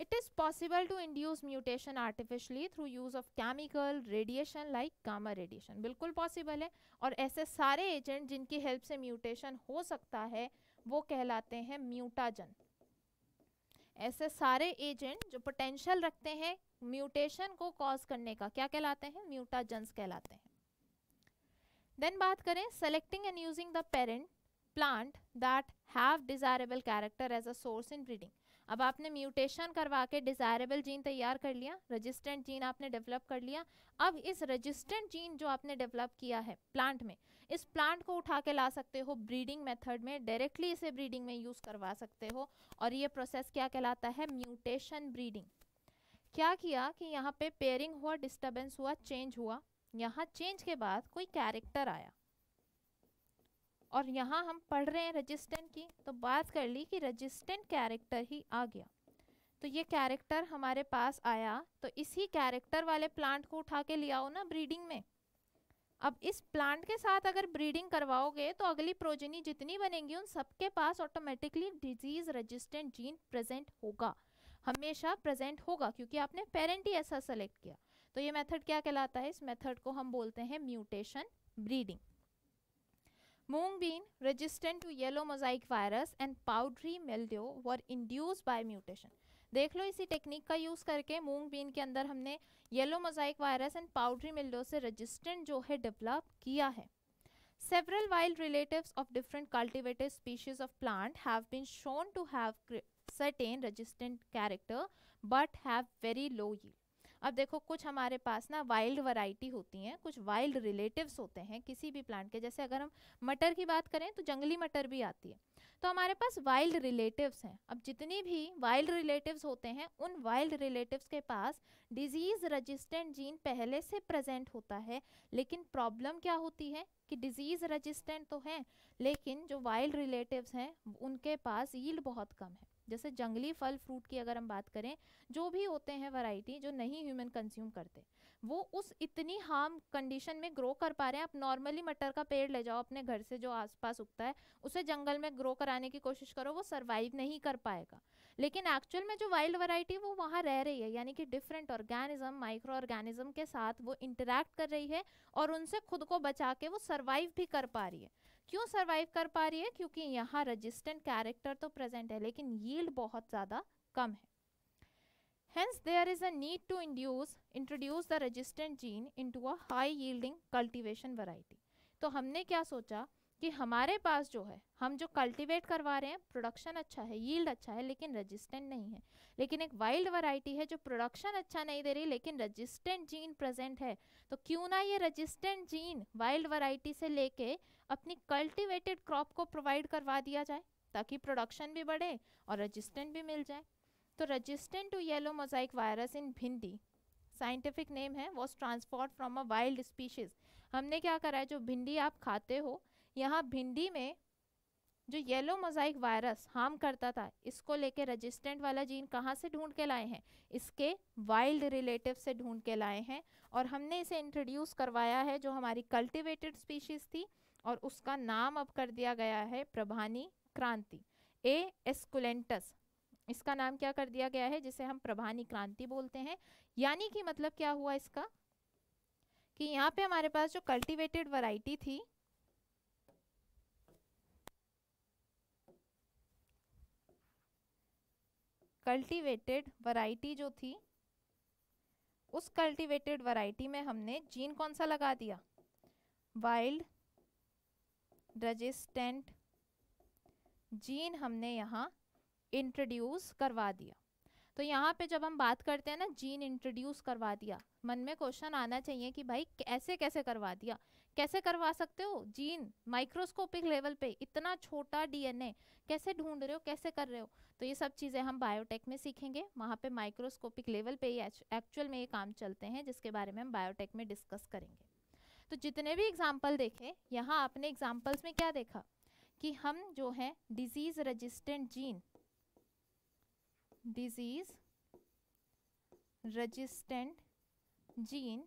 It is possible to induce mutation artificially through use of chemical radiation like gamma radiation, बिल्कुल पॉसिबल है। और ऐसे सारे एजेंट जिनकी हेल्प से म्यूटेशन हो सकता है वो कहलाते हैं म्यूटाजन। ऐसे सारे एजेंट जो पोटेंशियल रखते हैं म्यूटेशन को कॉज करने का क्या कहलाते हैं, म्यूटाजेंस कहलाते हैं। देन बात करें selecting and using the parent plant that have desirable character as a source in breeding. अब आपने म्यूटेशन करवा के डिजायरेबल जीन तैयार कर लिया, रेजिस्टेंट जीन आपने डेवलप कर लिया। अब इस रेजिस्टेंट जीन जो आपने डेवलप किया है प्लांट में, इस प्लांट को उठा के ला सकते हो ब्रीडिंग मेथड में, डायरेक्टली इसे ब्रीडिंग में यूज़ करवा सकते हो, और ये प्रोसेस क्या कहलाता है, म्यूटेशन ब्रीडिंग। क्या किया कि यहाँ पे पेयरिंग हुआ, डिस्टर्बेंस हुआ, चेंज हुआ, यहाँ चेंज के बाद कोई कैरेक्टर आया, और यहाँ हम पढ़ रहे हैं रेजिस्टेंट की, तो बात कर ली कि रेजिस्टेंट कैरेक्टर ही आ गया। तो ये कैरेक्टर हमारे पास आया, तो इसी कैरेक्टर वाले प्लांट को उठा के ले आओ ना ब्रीडिंग में। अब इस प्लांट के साथ अगर ब्रीडिंग करवाओगे तो अगली प्रोजेनी जितनी बनेंगी उन सबके पास automatically disease resistant gene present होगा, हमेशा प्रेजेंट होगा, क्योंकि आपने पेरेंट ही ऐसा सेलेक्ट किया। तो ये मेथड क्या कहलाता है, इस मेथड को हम बोलते हैं mutation breeding. Moong bean resistant to yellow mosaic virus and powdery mildew were induced by mutation. देख लो इसी टेक्निक का यूज़ करके मूंग बीन के अंदर हमने yellow mosaic virus and powdery mildew से रेजिस्टेंट जो है डेवलप किया है। Several wild relatives of different cultivated species of plant have been shown to have certain resistant character but have very low yield. अब देखो कुछ हमारे पास ना वाइल्ड वैरायटी होती हैं, कुछ वाइल्ड रिलेटिव्स होते हैं किसी भी प्लांट के। जैसे अगर हम मटर की बात करें तो जंगली मटर भी आती है, तो हमारे पास वाइल्ड रिलेटिव्स हैं। अब जितने भी वाइल्ड रिलेटिव्स होते हैं उन वाइल्ड रिलेटिव्स के पास डिजीज रेजिस्टेंट जीन पहले से प्रेजेंट होता है, लेकिन प्रॉब्लम क्या होती है कि डिजीज रेजिस्टेंट तो हैं लेकिन जो वाइल्ड रिलेटिव्स हैं उनके पास यील्ड बहुत कम है। जैसे जंगली फल फ्रूट की अगर हम बात करें, जो भी होते हैं वैरायटी जो नहीं ह्यूमन कंज्यूम करते, वो उस इतनी हार्म कंडीशन में ग्रो कर पा रहे हैं। आप नॉर्मली मटर का पेड़ ले जाओ अपने घर से जो आसपास उगता है, उसे जंगल में ग्रो कराने की कोशिश करो, वो सर्वाइव नहीं कर पाएगा। लेकिन एक्चुअल में जो वाइल्ड वैरायटी वो वहाँ रह रही है, यानी कि डिफरेंट ऑर्गेनिज्म माइक्रो ऑर्गेनिज्म के साथ वो इंटरैक्ट कर रही है और उनसे खुद को बचा के वो सर्वाइव भी कर पा रही है। क्यों सर्वाइव कर पा रही है? क्योंकि यहाँ रेजिस्टेंट कैरेक्टर तो प्रेजेंट है लेकिन यील्ड बहुत ज़्यादा कम है। Hence there is a need to induce introduce the resistant gene into a high yielding cultivation variety। तो हमने क्या सोचा कि हमारे पास जो है, हम जो कल्टिवेट करवा रहे हैं प्रोडक्शन अच्छा है, यील्ड अच्छा है लेकिन रेजिस्टेंट नहीं है, लेकिन एक वाइल्ड वैरायटी है जो प्रोडक्शन अच्छा नहीं दे रही लेकिन रेजिस्टेंट जीन प्रेजेंट है, तो क्यों ना ये रेजिस्टेंट जीन वाइल्ड वैरायटी से लेके अपनी कल्टिवेटेड क्रॉप को प्रोवाइड करवा दिया जाए ताकि प्रोडक्शन भी बढ़े और रेजिस्टेंट भी मिल जाए। तो resistant to yellow mosaic virus in भिंडी, साइंटिफिक नेम है, was transferred from a wild species. हमने क्या करा है, जो भिंडी आप खाते हो, यहाँ भिंडी में जो येलो मोजाइक वायरस हार्म करता था, इसको लेके रेजिस्टेंट वाला जीन कहाँ से ढूंढ के लाए हैं, इसके वाइल्ड रिलेटिव से ढूंढ के लाए हैं और हमने इसे इंट्रोड्यूस करवाया है जो हमारी कल्टिवेटेड स्पीशीज थी, और उसका नाम अब कर दिया गया है प्रभानी क्रांति ए एस्कुलेंटस। इसका नाम क्या कर दिया गया है, जिसे हम प्रभानी क्रांति बोलते हैं। यानी कि मतलब क्या हुआ इसका, कि यहाँ पे हमारे पास जो कल्टिवेटेड वैरायटी थी कल्टिवेटेड वैरायटी जो थी उस कल्टिवेटेड वैरायटी में हमने जीन कौन सा लगा दिया, वाइल्ड रेजिस्टेंट जीन हमने यहाँ इंट्रोड्यूस करवा दिया। तो यहाँ पे जब हम बात करते हैं ना जीन इंट्रोड्यूस करवा दिया, मन में क्वेश्चन आना चाहिए कि भाई कैसे कैसे करवा दिया, कैसे करवा सकते हो जीन माइक्रोस्कोपिक लेवल पे, इतना छोटा डीएनए कैसे ढूंढ रहे हो, कैसे कर रहे हो। तो ये सब चीज़ें हम बायोटेक में सीखेंगे, वहाँ पे माइक्रोस्कोपिक लेवल पे ये एक्चुअल में ये काम चलते हैं जिसके बारे में हम बायोटेक में डिस्कस करेंगे। तो जितने भी एग्जाम्पल देखे यहाँ आपने एग्जाम्पल्स में क्या देखा कि हम जो है disease resistant gene disease resistant gene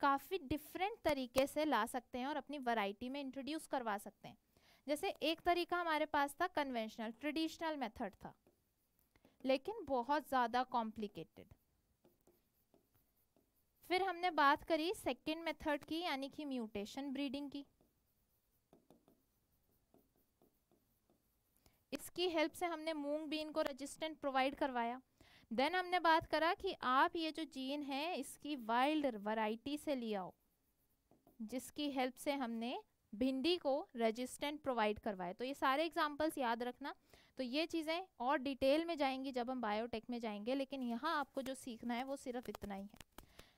काफ़ी डिफरेंट तरीके से ला सकते हैं और अपनी वैरायटी में इंट्रोड्यूस करवा सकते हैं। जैसे एक तरीका हमारे पास था कन्वेंशनल ट्रेडिशनल मेथड था, लेकिन बहुत ज़्यादा कॉम्प्लिकेटेड। फिर हमने बात करी सेकेंड मेथड की, यानी कि म्यूटेशन ब्रीडिंग की। इसकी हेल्प से हमने मूंग बीन को रेजिस्टेंट प्रोवाइड करवाया। देन हमने बात करा कि आप ये जो जीन है इसकी वाइल्ड वैरायटी से ले आओ, जिसकी हेल्प से हमने भिंडी को रेजिस्टेंट प्रोवाइड करवाया। तो ये सारे एग्जांपल्स याद रखना। तो ये चीज़ें और डिटेल में जाएंगी जब हम बायोटेक में जाएंगे, लेकिन यहाँ आपको जो सीखना है वो सिर्फ इतना ही है।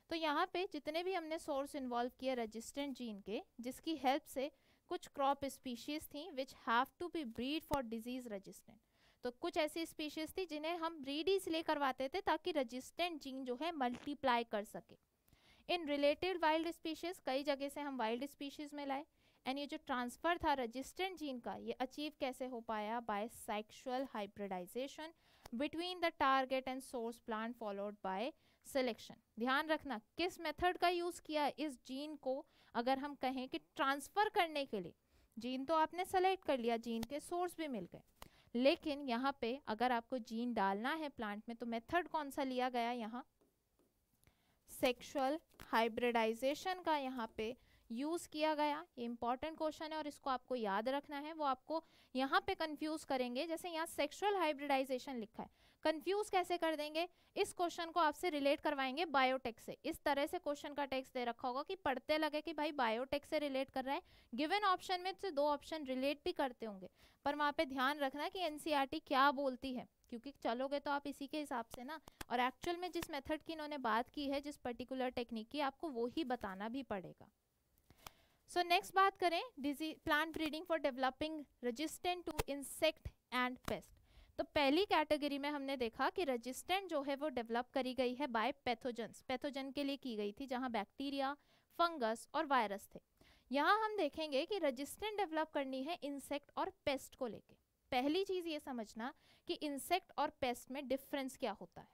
तो यहाँ पे जितने भी हमने सोर्स इन्वॉल्व किए रेजिस्टेंट जीन के, जिसकी हेल्प से कुछ क्रॉप स्पीशीज़ थी which have to be breed for disease resistant. तो कुछ ऐसी स्पीशीज़ थी जिन्हें हम ब्रीड इसलिए करवाते थे ताकि रेजिस्टेंट जीन जो है मल्टीप्लाई कर सके। इन रिलेटेड वाइल्ड स्पीशीज़ कई जगह से हम वाइल्ड स्पीशीज़ में लाए। एंड ये जो ट्रांसफ़र था रेजिस्टेंट जीन का, ये अचीव कैसे हो पाया, by sexual hybridisation between the target and source plant followed by selection. ध्यान रखना किस मेथड का यूज़ किया इस जीन को अगर हम कहें कि ट्रांसफ़र करने के लिए। जीन तो आपने सेलेक्ट कर लिया, जीन के सोर्स भी मिल गए, लेकिन यहाँ पे अगर आपको जीन डालना है प्लांट में तो मेथड कौन सा लिया गया, यहाँ सेक्सुअल हाइब्रिडाइजेशन का यहाँ पे यूज़ किया गया। ये इंपॉर्टेंट क्वेश्चन है और इसको आपको याद रखना है, वो आपको यहाँ पे कंफ्यूज करेंगे। जैसे यहाँ सेक्सुअल हाइब्रिडाइजेशन लिखा है, कंफ्यूज कैसे कर देंगे, इस क्वेश्चन को आपसे रिलेट करवाएंगे बायोटेक से। इस तरह से क्वेश्चन का टेक्स्ट दे रखा होगा कि पढ़ते लगे कि भाई बायोटेक से रिलेट कर रहा है। गिवन ऑप्शन में से दो ऑप्शन रिलेट भी करते होंगे, पर वहाँ पे ध्यान रखना कि एनसीईआरटी क्या बोलती है, क्योंकि चलोगे तो आप इसी के हिसाब से ना, और एक्चुअल में जिस मेथड की इन्होंने बात की है, जिस पर्टिकुलर टेक्निक की, आपको वो ही बताना भी पड़ेगा। सो नेक्स्ट बात करें disease plant breeding for developing resistant to insect and pest. तो पहली कैटेगरी में हमने देखा कि रेजिस्टेंट जो है वो डेवलप करी गई है बाय पैथोजेंस, पैथोजन के लिए की गई थी जहां बैक्टीरिया, फंगस और वायरस थे। यहां हम देखेंगे कि रेजिस्टेंट डेवलप करनी है इंसेक्ट और पेस्ट को लेके। पहली चीज ये समझना कि इंसेक्ट और पेस्ट में डिफरेंस क्या होता है।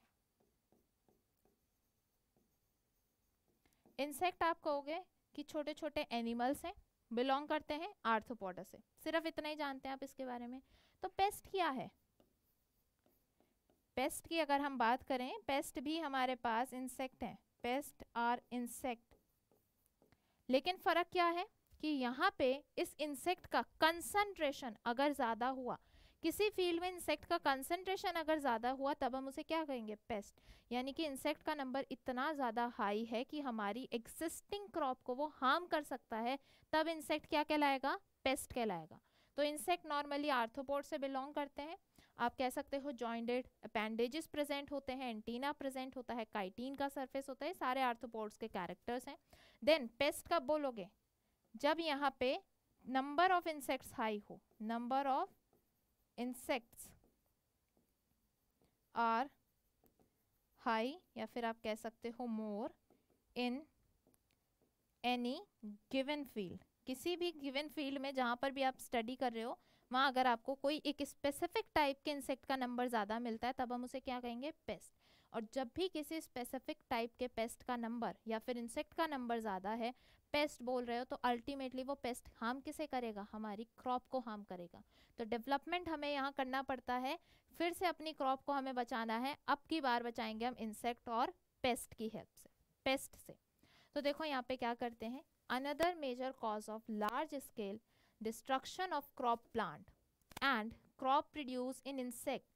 इंसेक्ट आप कहोगे कि छोटे छोटे एनिमल्स हैं, बिलोंग करते हैं आर्थ्रोपोडा से, सिर्फ इतना ही जानते हैं आप इसके बारे में। तो पेस्ट क्या है? पेस्ट की अगर हम बात करें, पेस्ट भी हमारे पास इंसेक्ट है, पेस्ट आर इंसेक्ट, लेकिन फर्क क्या है कि यहाँ पे इस इंसेक्ट का कंसंट्रेशन अगर ज़्यादा हुआ, किसी फील्ड में इंसेक्ट का कंसंट्रेशन अगर ज़्यादा हुआ, तब हम उसे क्या कहेंगे? पेस्ट। यानी कि इंसेक्ट का नंबर इतना ज़्यादा हाई है कि हमारी एग्जिस्टिंग क्रॉप को वो हार्म कर सकता है, तब इंसेक्ट क्या कहलाएगा? पेस्ट कहलाएगा। तो इंसेक्ट नॉर्मली आर्थ्रोपोड से बिलोंग करते हैं। आप कह सकते हो जॉइंटेड अपेंडेजेस प्रेजेंट होते हैं, एंटीना प्रेजेंट होता है, काइटीन का सरफेस होता है, सारे आर्थ्रोपोड्स के कैरेक्टर्स हैं। देन पेस्ट कब बोलोगे? जब यहाँ पे नंबर ऑफ इंसेक्ट्स हाई हो, number of insects are high, या फिर आप कह सकते हो more, in any given field. किसी भी गिवन फील्ड में जहाँ पर भी आप स्टडी कर रहे हो, वहाँ अगर आपको कोई एक स्पेसिफिक टाइप के इंसेक्ट का नंबर ज़्यादा मिलता है, तब हम उसे क्या कहेंगे? पेस्ट। और जब भी किसी स्पेसिफिक टाइप के पेस्ट का नंबर या फिर इंसेक्ट का नंबर ज़्यादा है, पेस्ट बोल रहे हो, तो अल्टीमेटली वो पेस्ट हार्म किसे करेगा? हमारी क्रॉप को हार्म करेगा। तो डेवलपमेंट हमें यहाँ करना पड़ता है, फिर से अपनी क्रॉप को हमें बचाना है। अब की बार बचाएंगे हम इंसेक्ट और पेस्ट की हेल्प से, पेस्ट से। तो देखो यहाँ पे क्या करते हैं, another major cause of large scale destruction of crop plant and crop produce in insect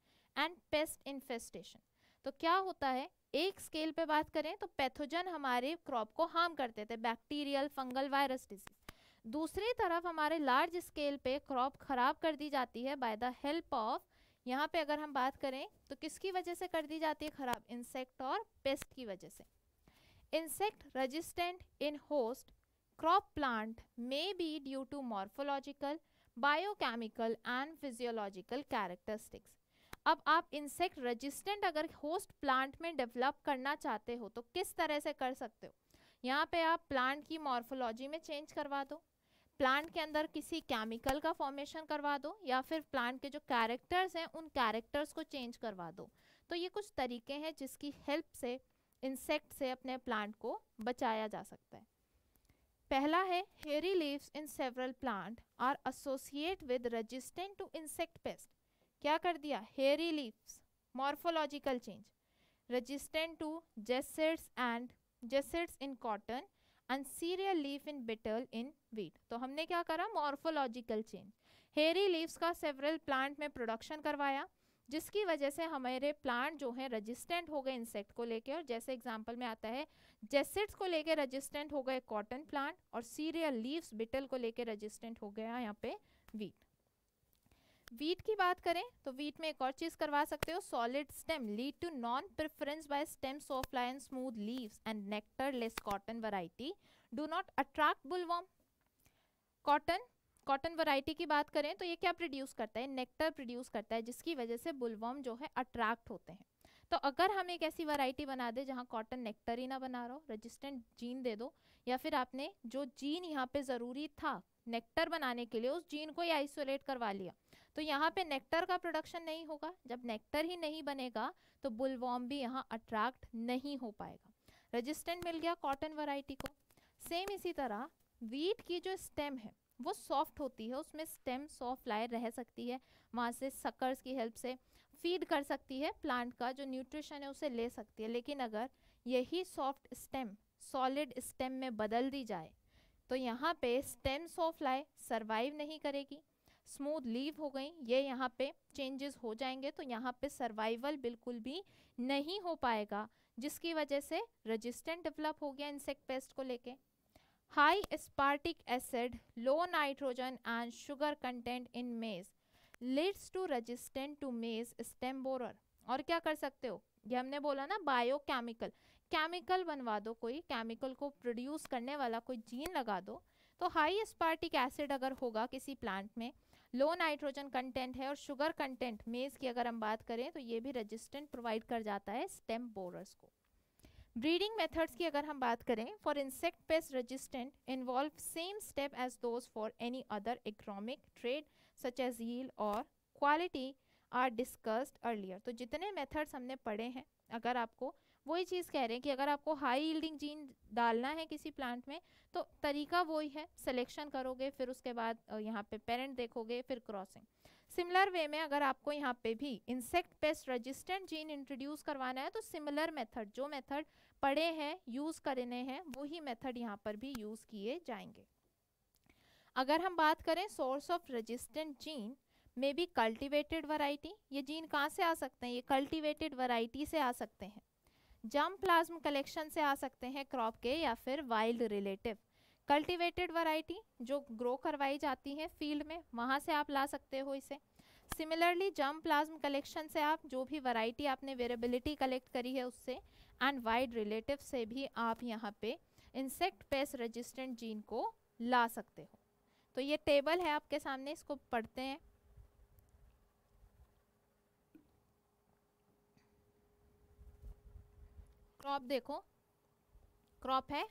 and pest infestation। तो क्या होता है, एक स्केल पे बात करें तो पैथोजन हमारे क्रॉप को हार्म करते थे, बैक्टीरियल, फंगल, वायरस, डिजीज। दूसरी तरफ हमारे लार्ज स्केल पे क्रॉप खराब कर दी जाती है बाय द हेल्प ऑफ, यहाँ पे अगर हम बात करें तो किसकी वजह से कर दी जाती है खराब? इंसेक्ट और पेस्ट की वजह से। Insect resistant in host crop plant may be due to morphological, biochemical and physiological characteristics। अब आप इंसेक्ट रेजिस्टेंट अगर होस्ट प्लांट में डेवलप करना चाहते हो तो किस तरह से कर सकते हो? यहाँ पे आप प्लांट की मॉर्फोलॉजी में चेंज करवा दो, प्लांट के अंदर किसी केमिकल का फॉर्मेशन करवा दो, या फिर प्लांट के जो कैरेक्टर्स हैं उन कैरेक्टर्स को चेंज करवा दो। तो ये कुछ तरीके हैं जिसकी हेल्प से इंसेक्ट से अपने प्लांट को बचाया जा सकता है। पहला है hairy leaves in several plant are associate with resistant to insect pest। क्या कर दिया? hairy leaves, morphological change, resistant to gessers and gessers in cotton and cereal leaf in betel in wheat। तो हमने क्या करा? morphological change, hairy leaves का several plant में production करवाया, जिसकी वजह से हमारे प्लांट जो हैं रेजिस्टेंट हो गए इंसेक्ट को लेके, और जैसे एग्जांपल में आता है जेसिड्स को लेके रेजिस्टेंट हो गए कॉटन प्लांट, और सीरियल लीव्स, बिटल को लेके रेजिस्टेंट हो गया यहाँ पे वीट। वीट की बात करें तो वीट में एक और चीज़ करवा सकते हो, solid stem lead to non preference by stem soft and smooth leaves and nectarless cotton variety do not attract bollworm. Cotton cotton variety की बात करें तो ये क्या प्रोड्यूस करता है? नेक्टर प्रोड्यूस करता है, जिसकी वजह से बुलवर्म जो है अट्रैक्ट होते हैं। तो अगर हम एक ऐसी वैरायटी बना दे जहाँ कॉटन नेक्टर ही ना बना रहा हो, रेजिस्टेंट जीन दे दो, या फिर आपने जो जीन यहाँ पे ज़रूरी था नेक्टर बनाने के लिए उस जीन को ही आइसोलेट करवा लिया, तो यहाँ पे नेक्टर का प्रोडक्शन नहीं होगा। जब नेक्टर ही नहीं बनेगा तो बुलवर्म भी यहाँ अट्रैक्ट नहीं हो पाएगा, रेजिस्टेंट मिल गया कॉटन वैरायटी को। सेम इसी तरह वीट की जो स्टेम है वो सॉफ्ट होती है, उसमें स्टेम सॉफ्ट लायर रह सकती है, वहाँ से सकर्स की हेल्प से फीड कर सकती है, प्लांट का जो न्यूट्रिशन है उसे ले सकती है। लेकिन अगर यही सॉफ्ट स्टेम सॉलिड स्टेम में बदल दी जाए तो यहाँ पे स्टेम सॉफ्ट लायर सर्वाइव नहीं करेगी, स्मूथ लीव हो गई, ये यहाँ पे चेंजेस हो जाएंगे तो यहाँ पे सर्वाइवल बिल्कुल भी नहीं हो पाएगा, जिसकी वजह से रेजिस्टेंट डेवलप हो गया इंसेक्ट पेस्ट को लेके। High aspartic acid, low nitrogen and sugar content in maize leads to resistant to maize stem borer. और क्या कर सकते हो, ये हमने बोला ना बायोकेमिकल, केमिकल बनवा दो, कोई केमिकल को प्रोड्यूस करने वाला कोई जीन लगा दो। तो हाई एस्पार्टिक एसिड अगर होगा किसी प्लांट में, लो नाइट्रोजन कंटेंट है और शुगर कंटेंट, मेज की अगर हम बात करें तो ये भी रेजिस्टेंट प्रोवाइड कर जाता है स्टेम बोरर्स को। ब्रीडिंग मेथड्स की अगर हम बात करें, for insect pest resistant involve same step as those for any other economic trait such as yield और क्वालिटी आर डिस्कस्ड अर्लियर। तो जितने मेथड्स हमने पढ़े हैं, अगर आपको वही चीज़ कह रहे हैं कि अगर आपको हाई यील्डिंग जीन डालना है किसी प्लांट में तो तरीका वही है, सिलेक्शन करोगे, फिर उसके बाद यहाँ पे पेरेंट देखोगे, फिर क्रॉसिंग। सिमिलर वे में अगर आपको यहाँ पे भी insect pest resistant gene introduce करवाना है तो सिमिलर मेथड, जो मेथड पढ़े हैं यूज़ करने हैं, वही मेथड यहाँ पर भी यूज़ किए जाएंगे। अगर हम बात करें सोर्स ऑफ रेजिस्टेंट जीन में भी, कल्टिवेटेड वैरायटी, ये जीन कहाँ से आ सकते हैं, ये कल्टिवेटेड वैरायटी से आ सकते हैं, जर्म प्लाज्म कलेक्शन से आ सकते हैं क्रॉप के, या फिर वाइल्ड रिलेटिव। कल्टिवेटेड वैरायटी जो ग्रो करवाई जाती है फील्ड में, वहाँ से आप ला सकते हो इसे। सिमिलरली जर्म प्लाज्म कलेक्शन से आप जो भी वैरायटी आपने वेरिएबिलिटी कलेक्ट करी है उससे, एंड वाइल्ड रिलेटिव से भी आप यहाँ पे इंसेक्ट पेस्ट रेजिस्टेंट जीन को ला सकते हो। तो ये टेबल है आपके सामने, इसको पढ़ते हैं। क्रॉप देखो, क्रॉप है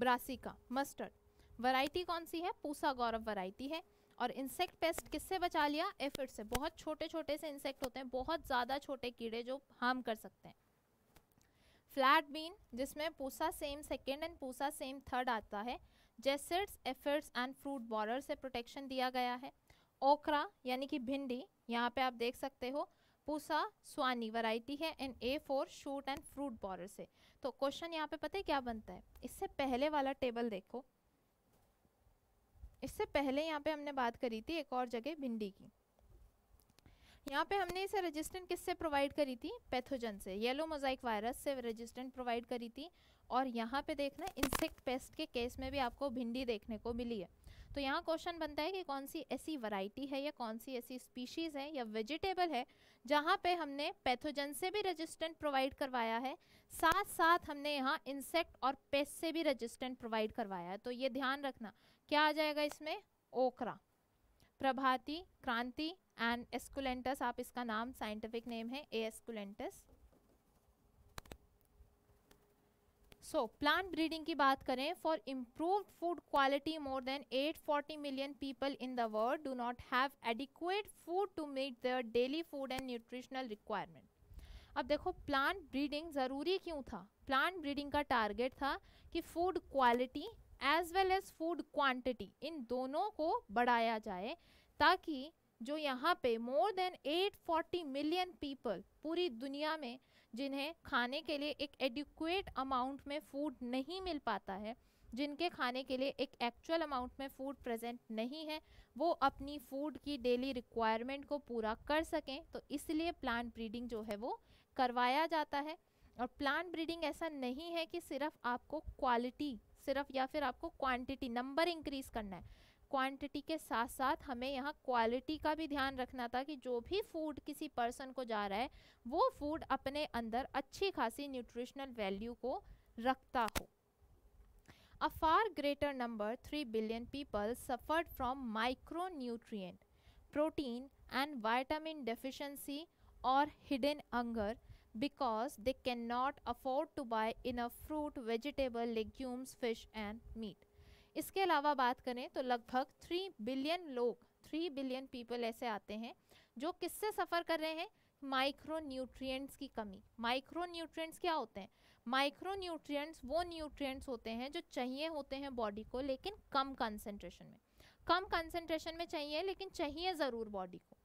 ब्रासिका मस्टर्ड, वैरायटी कौन सी है, पूसा गौरव वैरायटी है। और इंसेक्ट पेस्ट किससे बचा लिया, एफिड से। बहुत छोटे छोटे से इंसेक्ट होते हैं, बहुत ज़्यादा छोटे कीड़े जो हार्म कर सकते हैं। फ्लैट बीन, जिसमें Pusa Sem second and Pusa Sem third आता है, jassids aphids and fruit borer से प्रोटेक्शन दिया गया है। ओकरा यानी कि भिंडी, यहाँ पे आप देख सकते हो पूसा स्वानी वैरायटी है, and A four shoot and fruit borer से। तो क्वेश्चन यहाँ पे पता है क्या बनता है, इससे पहले वाला टेबल देखो, इससे पहले यहाँ पे हमने बात करी थी एक और जगह भिंडी की, यहाँ पे हमने इसे रेजिस्टेंट किससे प्रोवाइड करी थी, पैथोजन से, येलो मोजाइक वायरस से रेजिस्टेंट प्रोवाइड करी थी। और यहाँ पे देखना इंसेक्ट पेस्ट के केस में भी आपको भिंडी देखने को मिली है। तो यहाँ क्वेश्चन बनता है कि कौन सी ऐसी वैरायटी है या कौन सी ऐसी स्पीशीज़ है या वेजिटेबल है जहाँ पे हमने पैथोजन से भी रेजिस्टेंट प्रोवाइड करवाया है, साथ साथ हमने यहाँ इंसेक्ट और पेस्ट से भी रेजिस्टेंट प्रोवाइड करवाया है। तो ये ध्यान रखना, क्या आ जाएगा इसमें, ओकरा, प्रभाती क्रांति एंड एस्कुलेंटस, आप इसका नाम साइंटिफिक नेम है ए एस्कुलेंटस। सो प्लांट ब्रीडिंग की बात करें, for improved food quality more than eight hundred forty million people in the world do not have adequate food to meet their daily food and nutritional requirement. अब देखो plant breeding ज़रूरी क्यों था, plant breeding का target था कि food quality as well as food quantity, इन दोनों को बढ़ाया जाए, ताकि जो यहाँ पे more than eight hundred forty million people पूरी दुनिया में जिन्हें खाने के लिए एक एडिक्वेट अमाउंट में फूड नहीं मिल पाता है, जिनके खाने के लिए एक एक्चुअल अमाउंट में फूड प्रेजेंट नहीं है, वो अपनी फूड की डेली रिक्वायरमेंट को पूरा कर सकें। तो इसलिए प्लांट ब्रीडिंग जो है वो करवाया जाता है। और प्लांट ब्रीडिंग ऐसा नहीं है कि सिर्फ आपको क्वालिटी सिर्फ या फिर आपको क्वांटिटी नंबर इंक्रीज़ करना है, क्वांटिटी के साथ साथ हमें यहाँ क्वालिटी का भी ध्यान रखना था कि जो भी फूड किसी पर्सन को जा रहा है वो फूड अपने अंदर अच्छी खासी न्यूट्रिशनल वैल्यू को रखता हो। A far greater number three billion people suffered from micronutrient, protein and vitamin deficiency और हिडन हंगर because they can not afford to buy enough fruit vegetable legumes fish and meat. इसके अलावा बात करें तो लगभग थ्री बिलियन लोग three billion people ऐसे आते हैं जो किससे सफ़र कर रहे हैं, माइक्रो न्यूट्रिएंट्स की कमी। माइक्रो न्यूट्रिएंट्स क्या होते हैं, माइक्रो न्यूट्रिएंट्स वो न्यूट्रिएंट्स होते हैं जो चाहिए होते हैं बॉडी को, लेकिन कम कंसनट्रेशन में कम कंसनट्रेशन में चाहिए लेकिन चाहिए ज़रूर बॉडी को।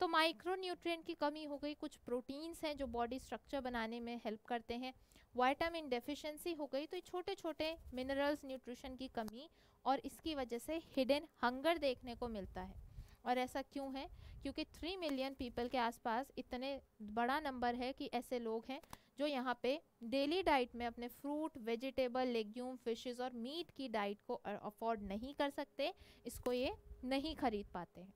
तो माइक्रो न्यूट्रिएंट की कमी हो गई, कुछ प्रोटीन्स हैं जो बॉडी स्ट्रक्चर बनाने में हेल्प करते हैं, विटामिन डेफिशिएंसी हो गई, तो ये छोटे छोटे मिनरल्स न्यूट्रिशन की कमी, और इसकी वजह से हिडन हंगर देखने को मिलता है। और ऐसा क्यों है? क्योंकि थ्री मिलियन पीपल के आसपास इतने बड़ा नंबर है कि ऐसे लोग हैं जो यहाँ पे डेली डाइट में अपने फ्रूट, वेजिटेबल, लेग्यूम, फिशेस और मीट की डाइट को अफोर्ड नहीं कर सकते, इसको ये नहीं खरीद पाते हैं.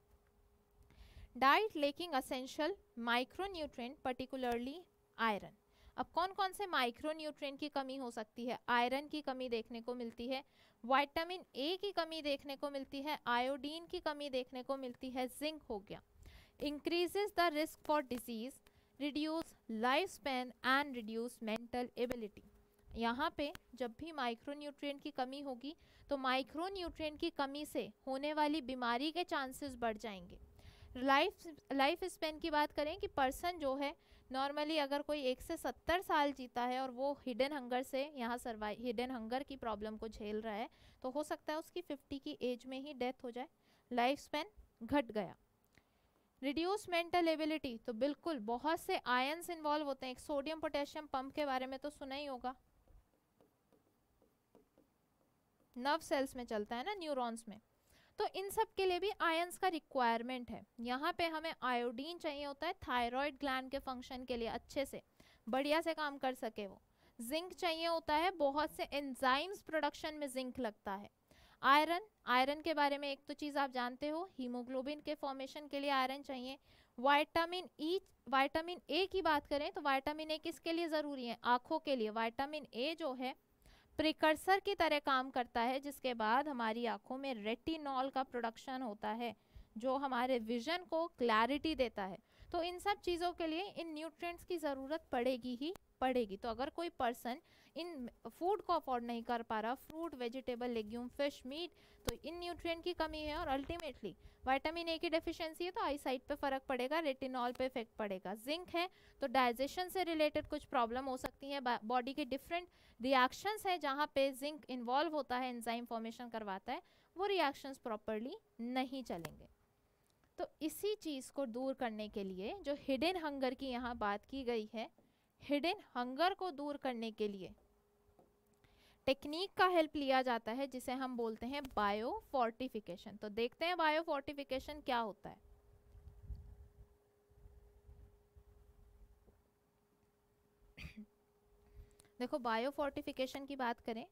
Diet lacking essential micronutrient particularly iron. अब कौन कौन से माइक्रोन्यूट्रिएंट की कमी हो सकती है? आयरन की कमी देखने को मिलती है, विटामिन ए की कमी देखने को मिलती है, आयोडीन की कमी देखने को मिलती है, जिंक हो गया. Increases the risk for disease, reduce life span and reduce mental ability. यहाँ पे जब भी माइक्रोन्यूट्रिएंट की कमी होगी तो माइक्रोन्यूट्रिएंट की कमी से होने वाली बीमारी के चांसेस बढ़ जाएंगे. लाइफ लाइफ स्पेन की बात करें कि पर्सन जो है नॉर्मली अगर कोई एक से सत्तर साल जीता है और वो हिडन हंगर से यहाँ सर्वाइव हिडन हंगर की प्रॉब्लम को झेल रहा है तो हो सकता है उसकी फिफ्टी की एज में ही डेथ हो जाए, लाइफ स्पेन घट गया. रिड्यूस मेंटल एबिलिटी, तो बिल्कुल बहुत से आयन्स इन्वॉल्व होते हैं. एक सोडियम पोटेशियम पंप के बारे में तो सुना ही होगा, नर्व सेल्स में चलता है ना, न्यूरॉन्स में. तो इन सब के लिए भी आयंस का रिक्वायरमेंट है. यहाँ पे हमें आयोडीन चाहिए होता है थायराइड ग्लैंड के फंक्शन के लिए, अच्छे से बढ़िया से काम कर सके वो. जिंक चाहिए होता है, बहुत से एंजाइम्स प्रोडक्शन में जिंक लगता है. आयरन, आयरन के बारे में एक तो चीज़ आप जानते हो, हीमोग्लोबिन के फॉर्मेशन के लिए आयरन चाहिए. विटामिन ई, विटामिन ए की बात करें तो विटामिन ए किसके लिए ज़रूरी है? आँखों के लिए. विटामिन ए जो है प्रिकर्सर की तरह काम करता है, जिसके बाद हमारी आंखों में रेटिनॉल का प्रोडक्शन होता है जो हमारे विजन को क्लैरिटी देता है. तो इन सब चीज़ों के लिए इन न्यूट्रिएंट्स की ज़रूरत पड़ेगी ही पड़ेगी. तो अगर कोई पर्सन इन फूड को अफोर्ड नहीं कर पा रहा, fruit, vegetable, legume, fish, meat, तो इन न्यूट्रिएंट की कमी है और अल्टीमेटली विटामिन ए की डेफिशिएंसी है तो आई साइट पे फ़र्क पड़ेगा, रेटिनॉल पे इफेक्ट पड़ेगा. जिंक है तो डाइजेशन से रिलेटेड कुछ प्रॉब्लम हो सकती है. बॉडी के डिफरेंट रिएक्शंस हैं जहाँ पे जिंक इन्वॉल्व होता है, एंजाइम फॉर्मेशन करवाता है, वो रिएक्शंस प्रॉपरली नहीं चलेंगे. तो इसी चीज़ को दूर करने के लिए जो हिडन हंगर की यहाँ बात की गई है, हिडन हंगर को दूर करने के लिए टेक्निक का हेल्प लिया जाता है जिसे हम बोलते हैं बायो फोर्टिफिकेशन. तो देखते हैं बायो फोर्टिफिकेशन क्या होता है. देखो बायो फोर्टिफिकेशन की बात करें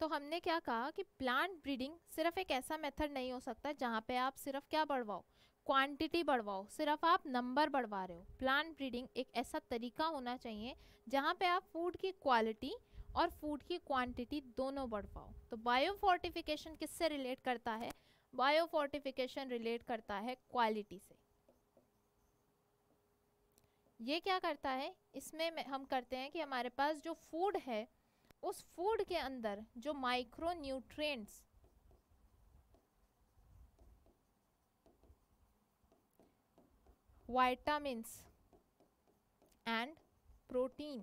तो हमने क्या कहा कि प्लांट ब्रीडिंग सिर्फ एक ऐसा मेथड नहीं हो सकता जहां पे आप सिर्फ क्या बढ़वाओ, क्वांटिटी बढ़वाओ, सिर्फ आप नंबर बढ़वा रहे हो. प्लांट ब्रीडिंग एक ऐसा तरीका होना चाहिए जहां पे आप फूड की क्वालिटी और फूड की क्वांटिटी दोनों बढ़वाओ. तो बायो फोर्टिफिकेशन किससे रिलेट करता है? बायो फोर्टिफिकेशन रिलेट करता है क्वालिटी से. ये क्या करता है, इसमें हम करते हैं कि हमारे पास जो फूड है उस फूड के अंदर जो micro nutrients vitamins and protein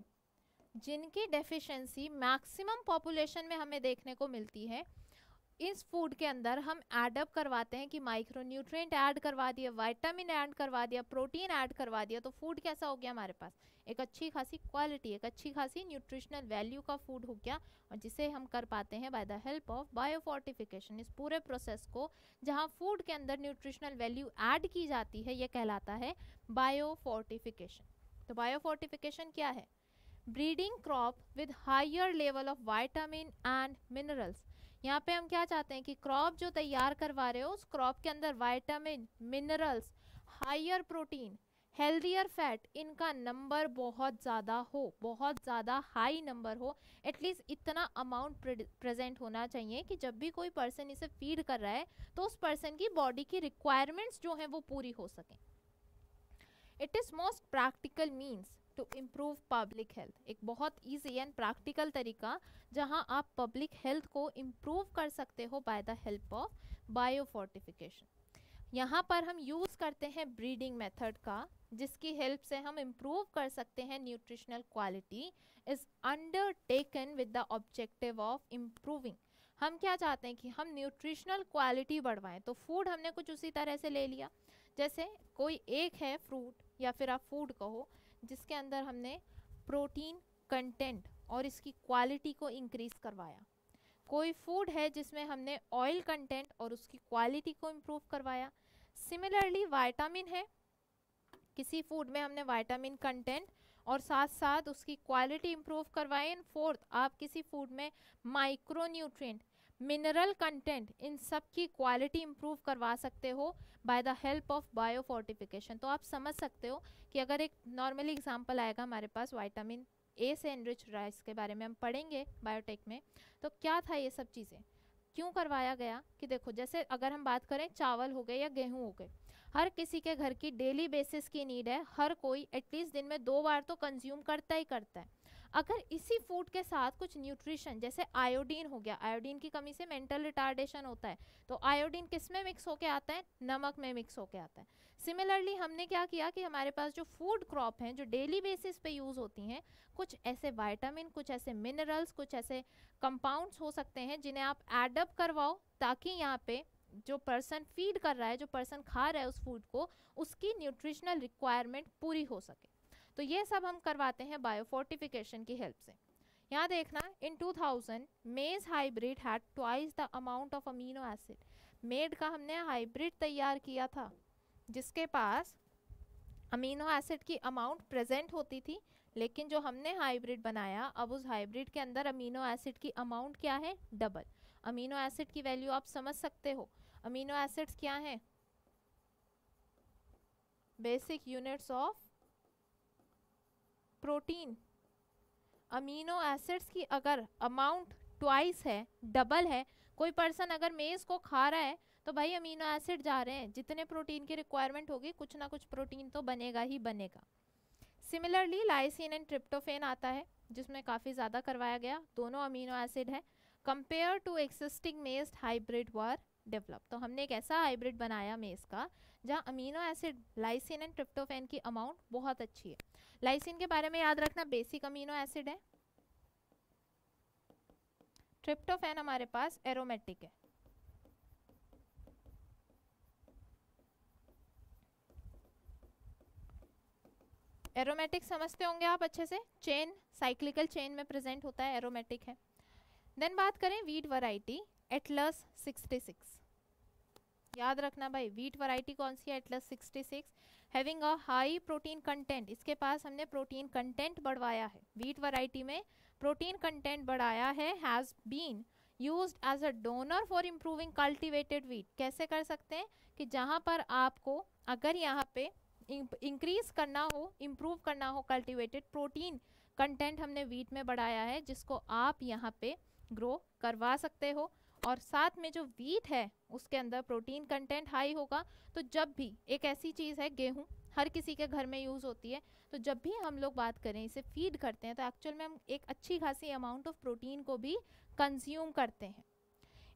जिनकी डेफिशिएंसी मैक्सिमम पॉपुलेशन में हमें देखने को मिलती है, इस फूड के अंदर हम ऐड अप करवाते हैं कि माइक्रो न्यूट्रिएंट ऐड करवा दिया, विटामिन ऐड करवा दिया, प्रोटीन ऐड करवा दिया, तो फूड कैसा हो गया हमारे पास? एक अच्छी खासी क्वालिटी, एक अच्छी खासी न्यूट्रिशनल वैल्यू का फूड हो गया, और जिसे हम कर पाते हैं by the help of बायो फोर्टिफिकेशन. इस पूरे प्रोसेस को जहाँ फूड के अंदर न्यूट्रिशनल वैल्यू ऐड की जाती है, यह कहलाता है बायो फोर्टिफिकेशन. तो बायो फोर्टिफिकेशन क्या है? Breeding crop with higher level of vitamin and minerals. यहाँ पे हम क्या चाहते हैं कि क्रॉप जो तैयार करवा रहे हो उस क्रॉप के अंदर vitamin, minerals, higher protein, healthier fat, इनका नंबर बहुत ज़्यादा हो, बहुत ज़्यादा हाई नंबर हो. एटलीस्ट इतना अमाउंट प्रेजेंट होना चाहिए कि जब भी कोई पर्सन इसे फीड कर रहा है तो उस पर्सन की बॉडी की रिक्वायरमेंट्स जो हैं वो पूरी हो सकें. It is most practical means to improve public health. एक बहुत ईजी एंड प्रैक्टिकल तरीका जहां आप पब्लिक हेल्थ को इम्प्रूव कर सकते हो by the help of बायो फोर्टिफिकेशन. यहाँ पर हम यूज़ करते हैं ब्रीडिंग मेथड का, जिसकी हेल्प से हम इम्प्रूव कर सकते हैं nutritional quality. Is undertaken with the objective of improving. हम क्या चाहते हैं कि हम न्यूट्रिशनल क्वालिटी बढ़वाएं. तो फूड हमने कुछ उसी तरह से ले लिया, जैसे कोई एक है फ्रूट या फिर आप फूड कहो जिसके अंदर हमने प्रोटीन कंटेंट और इसकी क्वालिटी को इंक्रीज़ करवाया. कोई फूड है जिसमें हमने ऑयल कंटेंट और उसकी क्वालिटी को इम्प्रूव करवाया। सिमिलरली विटामिन है, किसी फूड में हमने विटामिन कंटेंट और साथ साथ उसकी क्वालिटी इम्प्रूव करवाएं। एंड फोर्थ, आप किसी फूड में माइक्रोन्यूट्रिएंट, मिनरल कंटेंट, इन सब की क्वालिटी इम्प्रूव करवा सकते हो by the help of biofortification. तो आप समझ सकते हो कि अगर एक नॉर्मली एग्जांपल आएगा हमारे पास विटामिन ए से एनरिच राइस के बारे में हम पढ़ेंगे बायोटेक में, तो क्या था ये सब चीज़ें, क्यों करवाया गया कि देखो जैसे अगर हम बात करें चावल हो गए या गेहूँ हो गए, हर किसी के घर की डेली बेसिस की नीड है, हर कोई एटलीस्ट दिन में दो बार तो कंज्यूम करता ही करता है। अगर इसी फूड के साथ कुछ न्यूट्रिशन जैसे आयोडीन हो गया, आयोडीन की कमी से मेंटल रिटार्डेशन होता है, तो आयोडीन किस में मिक्स होके आता है, नमक में मिक्स होके आता है। सिमिलरली हमने क्या किया कि हमारे पास जो फूड क्रॉप हैं जो डेली बेसिस पे यूज़ होती हैं, कुछ ऐसे विटामिन, कुछ ऐसे मिनरल्स, कुछ ऐसे कंपाउंड्स हो सकते हैं जिन्हें आप एडअप करवाओ ताकि यहाँ पे जो पर्सन फीड कर रहा है, जो पर्सन खा रहा है उस फूड को, उसकी न्यूट्रिशनल रिक्वायरमेंट पूरी हो सके। तो ये सब हम करवाते हैं बायोफोर्टिफिकेशन की हेल्प से। यहाँ देखना, in two thousand maize hybrid had twice the amount of amino acid. मेड का हमने हाइब्रिड तैयार किया था जिसके पास अमीनो एसिड की अमाउंट प्रेजेंट होती थी, लेकिन जो हमने हाइब्रिड बनाया, अब उस हाइब्रिड के अंदर अमीनो एसिड की अमाउंट क्या है, डबल। अमीनो एसिड की वैल्यू आप समझ सकते हो, अमीनो एसिड्स क्या हैं, basic units of protein. Amino acids की अगर अमाउंट ट्वाइस है, डबल है, कोई पर्सन अगर मेज को खा रहा है तो भाई अमीनो एसिड जा रहे हैं, जितने प्रोटीन की रिक्वायरमेंट होगी कुछ ना कुछ प्रोटीन तो बनेगा ही बनेगा। सिमिलरली लाइसिन एंड ट्रिप्टोफेन आता है जिसमें काफ़ी ज़्यादा करवाया गया, दोनों अमीनो एसिड है। Compare to existing maize hybrid were develop, तो हमने एक ऐसा हाइब्रिड बनाया मेज का जहाँ amino acid lysine and tryptophan की अमाउंट बहुत अच्छी है। लाइसिन के बारे में याद रखना, बेसिक अमीनो एसिड है, ट्रिप्टोफेन हमारे पास एरोमेटिक है। एरोमेटिक समझते होंगे आप अच्छे से, चेन, साइक्लिकल चेन में प्रेजेंट होता है, एरोमेटिक है। देन बात करें wheat variety Atlas sixty six, याद रखना भाई वीट वैरायटी कौन सी है, Atlas sixty six, having a high protein content. इसके पास हमने प्रोटीन कंटेंट बढ़वाया है, वीट वैरायटी में प्रोटीन कंटेंट बढ़ाया है। Has been used as a donor for improving cultivated wheat. कैसे कर सकते हैं कि जहाँ पर आपको अगर यहाँ पे इंक्रीज करना हो, इम्प्रूव करना हो कल्टिवेटेड, प्रोटीन कंटेंट हमने वीट में बढ़ाया है जिसको आप यहाँ पे ग्रो करवा सकते हो। और साथ में जो वीट है उसके अंदर प्रोटीन कंटेंट हाई होगा, तो जब भी एक ऐसी चीज़ है गेहूं, हर किसी के घर में यूज़ होती है, तो जब भी हम लोग बात करें इसे फीड करते हैं तो एक्चुअल में हम एक अच्छी खासी अमाउंट ऑफ प्रोटीन को भी कंज्यूम करते हैं।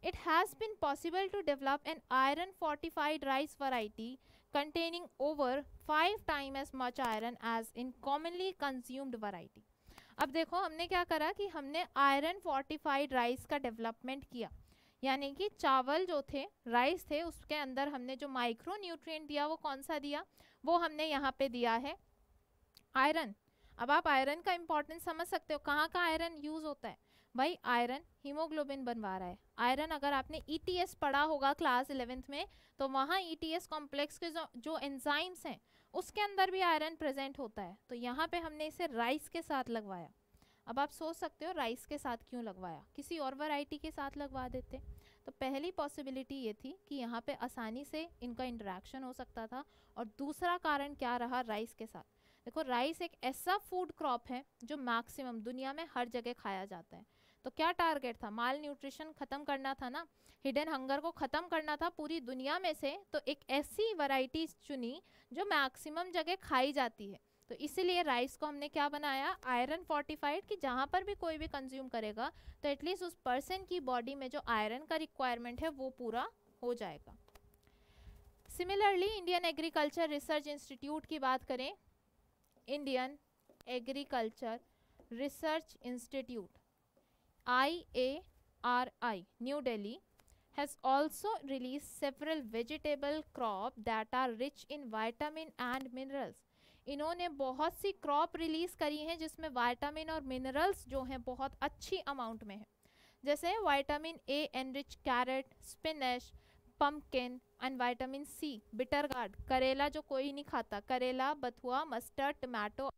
It has been possible to develop an iron fortified rice variety containing over five time as much iron as in commonly consumed variety. अब देखो हमने क्या करा कि हमने आयरन फोर्टिफाइड राइस का डेवलपमेंट किया, यानी कि चावल जो थे, राइस थे, उसके अंदर हमने जो माइक्रो न्यूट्रिएंट दिया वो कौन सा दिया, वो हमने यहाँ पे दिया है आयरन। अब आप आयरन का इम्पोर्टेंस समझ सकते हो, कहाँ का आयरन यूज़ होता है भाई, आयरन हीमोग्लोबिन बनवा रहा है। आयरन अगर आपने ई टी एस पढ़ा होगा क्लास इलेवेंथ में, तो वहाँ ई टी एस कॉम्प्लेक्स के जो जो एंजाइम्स हैं उसके अंदर भी आयरन प्रेजेंट होता है, तो यहाँ पे हमने इसे राइस के साथ लगवाया। अब आप सोच सकते हो राइस के साथ क्यों लगवाया, किसी और वैरायटी के साथ लगवा देते। तो पहली पॉसिबिलिटी ये थी कि यहाँ पे आसानी से इनका इंटरेक्शन हो सकता था, और दूसरा कारण क्या रहा राइस के साथ, देखो राइस एक ऐसा फूड क्रॉप है जो मैक्सिमम दुनिया में हर जगह खाया जाता है, तो क्या टारगेट था, माल न्यूट्रिशन ख़त्म करना था ना, हिडन हंगर को ख़त्म करना था पूरी दुनिया में से, तो एक ऐसी वैरायटी चुनी जो मैक्सिमम जगह खाई जाती है। तो इसीलिए राइस को हमने क्या बनाया, आयरन फोर्टिफाइड, कि जहाँ पर भी कोई भी कंज्यूम करेगा तो एटलीस्ट उस पर्सन की बॉडी में जो आयरन का रिक्वायरमेंट है वो पूरा हो जाएगा। Similarly Indian agriculture research institute की बात करें, Indian agriculture research institute I A R I new Delhi has also released several vegetable crop that are rich in vitamin and minerals. इन्होंने बहुत सी क्रॉप रिलीज़ करी हैं जिसमें विटामिन और मिनरल्स जो हैं बहुत अच्छी अमाउंट में है। जैसे vitamin A enrich carrot, spinach, pumpkin and vitamin C, bitter gourd, करेला जो कोई नहीं खाता, करेला, बथुआ, मस्टर्ड, टमाटो,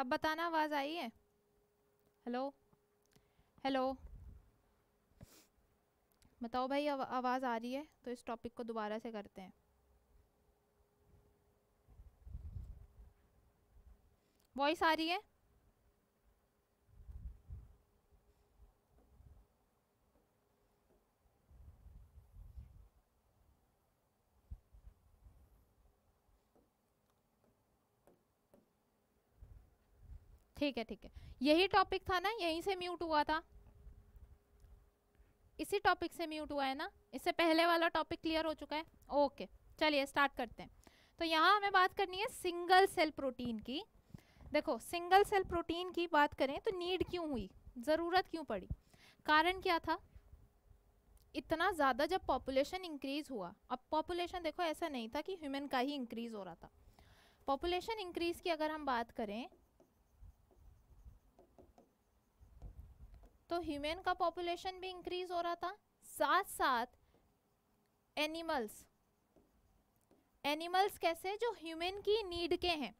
अब बताना आवाज़ आई है? हेलो हेलो बताओ भाई, आवाज़ आ रही है? तो इस टॉपिक को दोबारा से करते हैं। वॉइस आ रही है? ठीक है ठीक है, यही टॉपिक था ना, यहीं से म्यूट हुआ था, इसी टॉपिक से म्यूट हुआ है ना, इससे पहले वाला टॉपिक क्लियर हो चुका है। ओके चलिए स्टार्ट करते हैं। तो यहाँ हमें बात करनी है सिंगल सेल प्रोटीन की। देखो सिंगल सेल प्रोटीन की बात करें तो नीड क्यों हुई, ज़रूरत क्यों पड़ी, कारण क्या था? इतना ज़्यादा जब पॉपुलेशन इंक्रीज़ हुआ, अब पॉपुलेशन देखो ऐसा नहीं था कि ह्यूमन का ही इंक्रीज़ हो रहा था, पॉपुलेशन इंक्रीज़ की अगर हम बात करें तो ह्यूमन का पॉपुलेशन भी इंक्रीज हो रहा था, साथ साथ एनिमल्स, एनिमल्स कैसे जो ह्यूमन की नीड के हैं,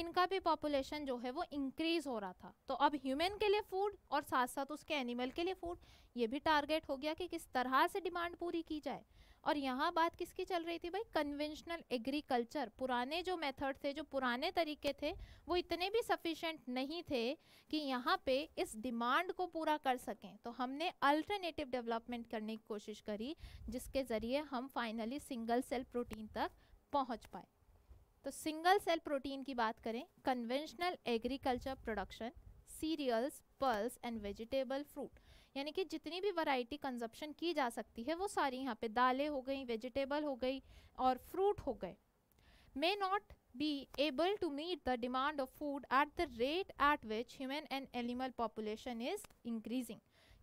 इनका भी पॉपुलेशन जो है वो इंक्रीज़ हो रहा था। तो अब ह्यूमन के लिए फ़ूड और साथ साथ उसके एनिमल के लिए फ़ूड, ये भी टारगेट हो गया कि किस तरह से डिमांड पूरी की जाए। और यहाँ बात किसकी चल रही थी भाई, कन्वेंशनल एग्रीकल्चर। पुराने जो मेथड थे, जो पुराने तरीके थे, वो इतने भी सफिशेंट नहीं थे कि यहाँ पे इस डिमांड को पूरा कर सकें। तो हमने अल्टरनेटिव डेवलपमेंट करने की कोशिश करी, जिसके ज़रिए हम फाइनली सिंगल सेल प्रोटीन तक पहुँच पाए। तो सिंगल सेल प्रोटीन की बात करें, conventional agriculture production cereals, pulse and vegetable, fruit, यानी कि जितनी भी वैरायटी कंजप्शन की जा सकती है वो सारी यहाँ पे, दालें हो गई, वेजिटेबल हो गई और फ्रूट हो गए, may not be able to meet the demand of food at the rate at which human and animal population is increasing.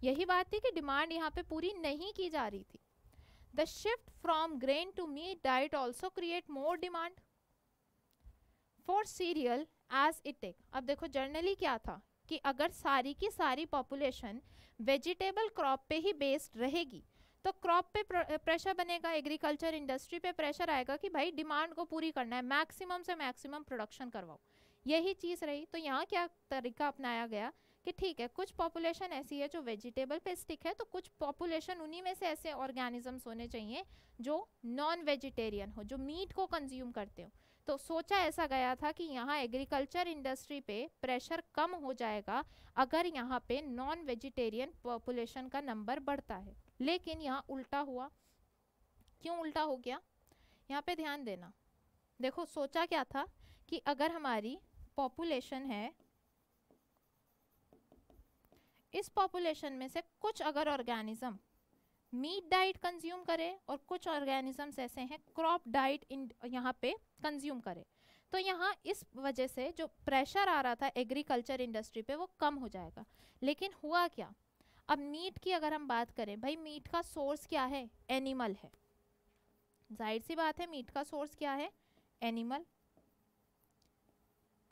यही बात थी कि डिमांड यहाँ पे पूरी नहीं की जा रही थी। The shift from grain to meat diet also create more demand for cereal as it take. अब देखो जनरली क्या था कि अगर सारी की सारी पॉपुलेशन वेजिटेबल क्रॉप पे ही बेस्ड रहेगी तो क्रॉप पे प्रेशर बनेगा, एग्रीकल्चर इंडस्ट्री पे प्रेशर आएगा कि भाई डिमांड को पूरी करना है, मैक्सिमम से मैक्सिमम प्रोडक्शन करवाओ, यही चीज़ रही। तो यहाँ क्या तरीका अपनाया गया कि ठीक है, कुछ पॉपुलेशन ऐसी है जो वेजिटेबल पे स्टिक है, तो कुछ पॉपुलेशन उन्हीं में से ऐसे ऑर्गेनिजम्स होने चाहिए जो नॉन वेजिटेरियन हो, जो मीट को कंज्यूम करते हो। तो सोचा ऐसा गया था कि यहाँ एग्रीकल्चर इंडस्ट्री पे प्रेशर कम हो जाएगा अगर यहाँ पे नॉन वेजिटेरियन पॉपुलेशन का नंबर बढ़ता है। लेकिन यहाँ उल्टा हुआ। क्यों उल्टा हो गया, यहाँ पे ध्यान देना। देखो सोचा क्या था कि अगर हमारी पॉपुलेशन है, इस पॉपुलेशन में से कुछ अगर ऑर्गेनिज्म मीट डाइट कंज्यूम करे और कुछ ऑर्गेनिजम्स ऐसे हैं क्रॉप डाइट इन यहाँ पे कंज्यूम करे, तो यहाँ इस वजह से जो प्रेशर आ रहा था एग्रीकल्चर इंडस्ट्री पे वो कम हो जाएगा। लेकिन हुआ क्या, अब मीट की अगर हम बात करें, भाई मीट का सोर्स क्या है, एनिमल है, जाहिर सी बात है मीट का सोर्स क्या है, एनिमल।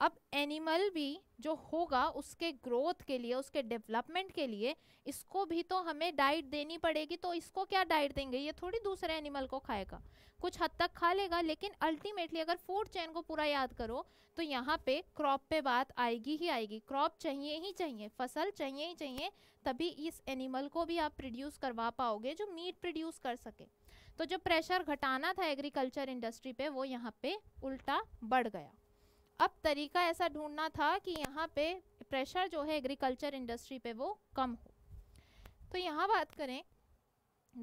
अब एनिमल भी जो होगा उसके ग्रोथ के लिए, उसके डेवलपमेंट के लिए इसको भी तो हमें डाइट देनी पड़ेगी। तो इसको क्या डाइट देंगे, ये थोड़ी दूसरे एनिमल को खाएगा, कुछ हद तक खा लेगा, लेकिन अल्टीमेटली अगर फूड चेन को पूरा याद करो तो यहाँ पे क्रॉप पे बात आएगी ही आएगी। क्रॉप चाहिए ही चाहिए, फसल चाहिए ही चाहिए, तभी इस एनिमल को भी आप प्रोड्यूस करवा पाओगे जो मीट प्रोड्यूस कर सके। तो जो प्रेशर घटाना था एग्रीकल्चर इंडस्ट्री पे वो यहाँ पे उल्टा बढ़ गया। अब तरीका ऐसा ढूंढना था कि यहाँ पे प्रेशर जो है एग्रीकल्चर इंडस्ट्री पे वो कम हो। तो यहाँ बात करें,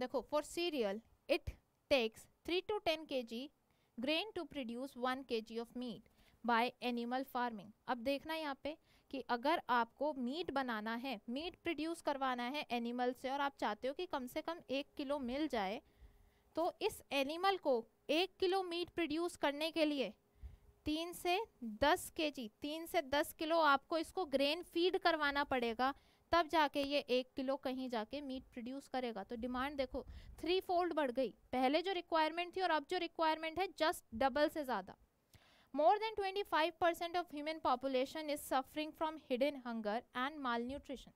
देखो for cereal it takes three to ten K G grain to produce one K G of meat by animal farming. अब देखना यहाँ पे कि अगर आपको मीट बनाना है, मीट प्रोड्यूस करवाना है एनिमल से और आप चाहते हो कि कम से कम एक किलो मिल जाए, तो इस एनिमल को एक किलो मीट प्रोड्यूस करने के लिए तीन से दस केजी, तीन से दस किलो आपको इसको ग्रेन फीड करवाना पड़ेगा, तब जाके ये एक किलो कहीं जाके मीट प्रोड्यूस करेगा। तो डिमांड देखो थ्री फोल्ड बढ़ गई, पहले जो रिक्वायरमेंट थी और अब जो रिक्वायरमेंट है जस्ट डबल से ज़्यादा। More than twenty five percent of human population is suffering from हिडन हंगर and malnutrition.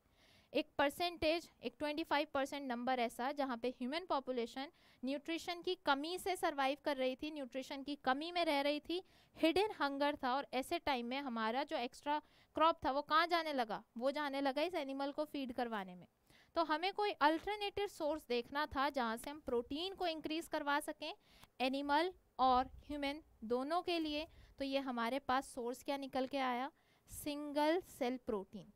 एक परसेंटेज, एक ट्वेंटी फाइव परसेंट नंबर ऐसा जहाँ पे ह्यूमन पॉपुलेशन न्यूट्रिशन की कमी से सर्वाइव कर रही थी, न्यूट्रिशन की कमी में रह रही थी, हिडन हंगर था। और ऐसे टाइम में हमारा जो एक्स्ट्रा क्रॉप था वो कहाँ जाने लगा, वो जाने लगा इस एनिमल को फीड करवाने में। तो हमें कोई अल्टरनेटिव सोर्स देखना था जहाँ से हम प्रोटीन को इंक्रीज़ करवा सकें एनिमल और ह्यूमन दोनों के लिए। तो ये हमारे पास सोर्स क्या निकल के आया, सिंगल सेल प्रोटीन।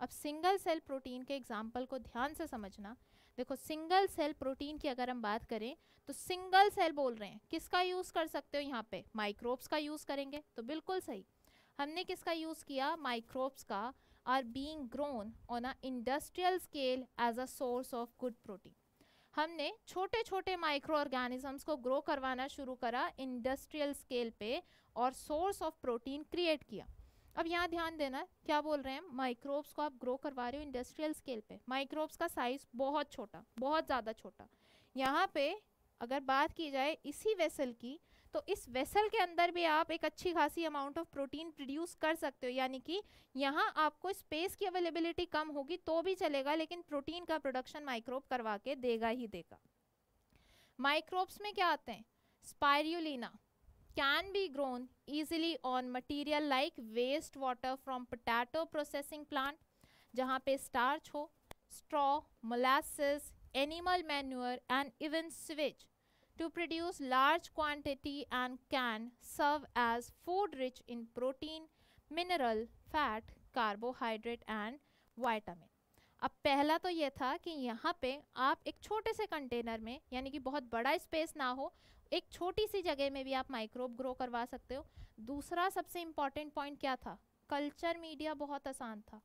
अब सिंगल सेल प्रोटीन के एग्जाम्पल को ध्यान से समझना। देखो सिंगल सेल प्रोटीन की अगर हम बात करें तो सिंगल सेल बोल रहे हैं, किसका यूज़ कर सकते हो यहाँ पे, माइक्रोब्स का यूज़ करेंगे। तो बिल्कुल सही, हमने किसका यूज़ किया, माइक्रोब्स का, are being grown on a industrial scale as a source of good protein. हमने छोटे छोटे माइक्रो ऑर्गेनिजम्स को ग्रो करवाना शुरू करा इंडस्ट्रियल स्केल पे और सोर्स ऑफ प्रोटीन क्रिएट किया। अब यहाँ ध्यान देना क्या बोल रहे हैं, माइक्रोब्स को आप ग्रो करवा रहे हो इंडस्ट्रियल स्केल पे। माइक्रोब्स का साइज़ बहुत छोटा, बहुत ज़्यादा छोटा। यहाँ पे अगर बात की जाए इसी वेसल की, तो इस वेसल के अंदर भी आप एक अच्छी खासी अमाउंट ऑफ प्रोटीन प्रोड्यूस कर सकते हो। यानी कि यहाँ आपको स्पेस की अवेलेबिलिटी कम होगी तो भी चलेगा, लेकिन प्रोटीन का प्रोडक्शन माइक्रोब करवा के देगा ही देगा। माइक्रोब्स में क्या आते हैं, spirulina, can be grown easily on material like waste water from potato processing plant, जहाँ पे starch हो, straw, molasses, animal manure and even sewage to produce large quantity and can serve as food rich in protein, mineral, fat, carbohydrate and vitamin. अब पहला तो ये था कि यहाँ पे आप एक छोटे से कंटेनर में, यानी कि बहुत बड़ा स्पेस ना हो, एक छोटी सी जगह में भी आप माइक्रोब ग्रो करवा सकते हो। दूसरा सबसे इम्पॉर्टेंट पॉइंट क्या था? कल्चर मीडिया बहुत आसान था।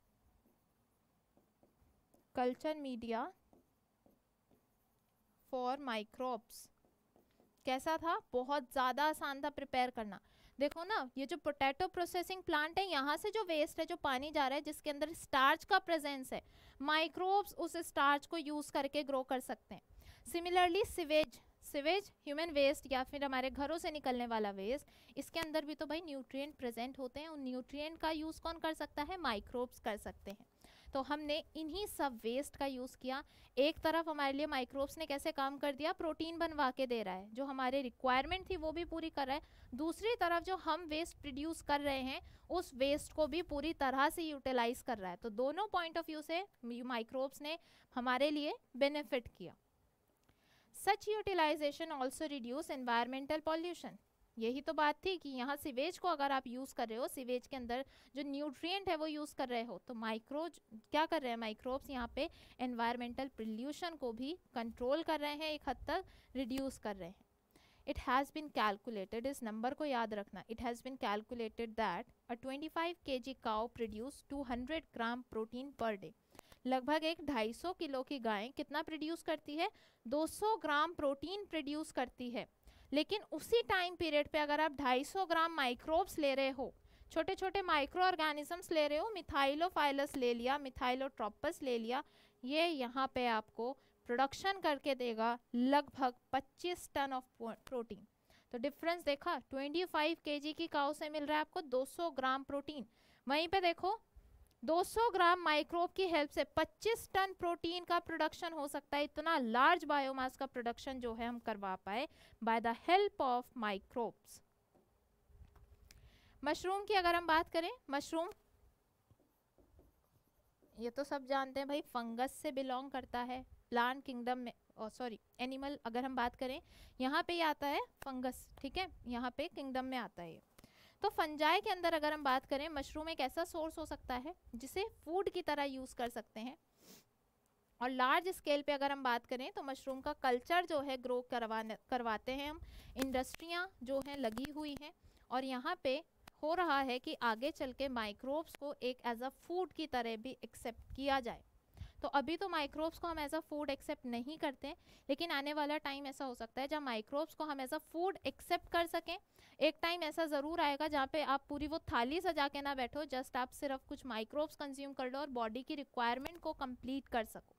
कल्चर मीडिया फॉर माइक्रोब्स कैसा था? बहुत ज़्यादा आसान था प्रिपेयर करना। देखो ना, ये जो पोटैटो प्रोसेसिंग प्लांट है, यहाँ से जो वेस्ट है, जो पानी जा रहा है, जिसके अंदर स्टार्च का प्रेजेंस है, माइक्रोब्स उस स्टार्च को यूज़ करके ग्रो कर सकते हैं। Similarly sewage, sewage human waste या फिर हमारे घरों से निकलने वाला वेस्ट, इसके अंदर भी तो भाई न्यूट्रिएंट प्रेजेंट होते हैं। उन न्यूट्रिएंट का यूज़ कौन कर सकता है? माइक्रोब्स कर सकते हैं। तो हमने इन्हीं सब वेस्ट का यूज़ किया। एक तरफ हमारे लिए माइक्रोब्स ने कैसे काम कर दिया? प्रोटीन बनवा के दे रहा है, जो हमारे रिक्वायरमेंट थी वो भी पूरी कर रहा है। दूसरी तरफ जो हम वेस्ट प्रोड्यूस कर रहे हैं, उस वेस्ट को भी पूरी तरह से यूटिलाइज कर रहा है। तो दोनों पॉइंट ऑफ व्यू से माइक्रोब्स ने हमारे लिए बेनिफिट किया। Such utilisation also reduce environmental pollution. यही तो बात थी कि यहाँ सीवेज को अगर आप यूज़ कर रहे हो, सीवेज के अंदर जो न्यूट्रिएंट है वो यूज़ कर रहे हो, तो माइक्रोज क्या कर रहे हैं? माइक्रोब्स यहाँ पे एनवायरमेंटल पोल्यूशन को भी कंट्रोल कर रहे हैं, एक हद तक रिड्यूस कर रहे हैं। इट हैज़ बीन कैलकुलेटेड, इस नंबर को याद रखना, it has been calculated that a twenty five K G cow produce two hundred gram protein per day. लगभग एक ढाई सौ किलो की गाय कितना प्रोड्यूस करती है? दो सौ ग्राम प्रोटीन प्रोड्यूस करती है। लेकिन उसी टाइम पीरियड पे अगर आप दो सौ पचास ग्राम माइक्रोब्स ले रहे हो, छोटे छोटे माइक्रो ऑर्गेनिजम्स ले रहे हो, मिथाइलोफाइलस ले लिया, मिथाइलोट्रोपस ले लिया, ये यहाँ पे आपको प्रोडक्शन करके देगा लगभग पच्चीस टन ऑफ प्रोटीन। तो डिफरेंस देखा, पच्चीस केजी की काउ से मिल रहा है आपको दो सौ ग्राम प्रोटीन। वहीं पे देखो, दो सौ ग्राम माइक्रोब की हेल्प से पच्चीस टन प्रोटीन का प्रोडक्शन हो सकता है। इतना लार्ज बायोमास का प्रोडक्शन जो है हम करवा पाए by the help of microbes. Mushroom की अगर हम बात करें, मशरूम ये तो सब जानते हैं भाई, फंगस से बिलोंग करता है। प्लांट किंगडम में, सॉरी एनिमल, अगर हम बात करें यहाँ पे आता है फंगस, ठीक है, यहाँ पे किंगडम में आता है। तो फंजाई के अंदर अगर हम बात करें, मशरूम एक ऐसा सोर्स हो सकता है जिसे फूड की तरह यूज़ कर सकते हैं। और लार्ज स्केल पे अगर हम बात करें तो मशरूम का कल्चर जो है ग्रो करवाने करवाते हैं हम। इंडस्ट्रियाँ जो हैं लगी हुई हैं, और यहाँ पे हो रहा है कि आगे चल के माइक्रोब्स को एक एज अ फूड की तरह भी एक्सेप्ट किया जाए। तो अभी तो माइक्रोब्स को हम एज अ फूड एक्सेप्ट नहीं करते हैं, लेकिन आने वाला टाइम ऐसा हो सकता है जहाँ माइक्रोब्स को हम एज अ फूड एक्सेप्ट कर सकें। एक टाइम ऐसा ज़रूर आएगा जहाँ पे आप पूरी वो थाली सजा के ना बैठो, जस्ट आप सिर्फ कुछ माइक्रोब्स कंज्यूम कर लो और बॉडी की रिक्वायरमेंट को कंप्लीट कर सको।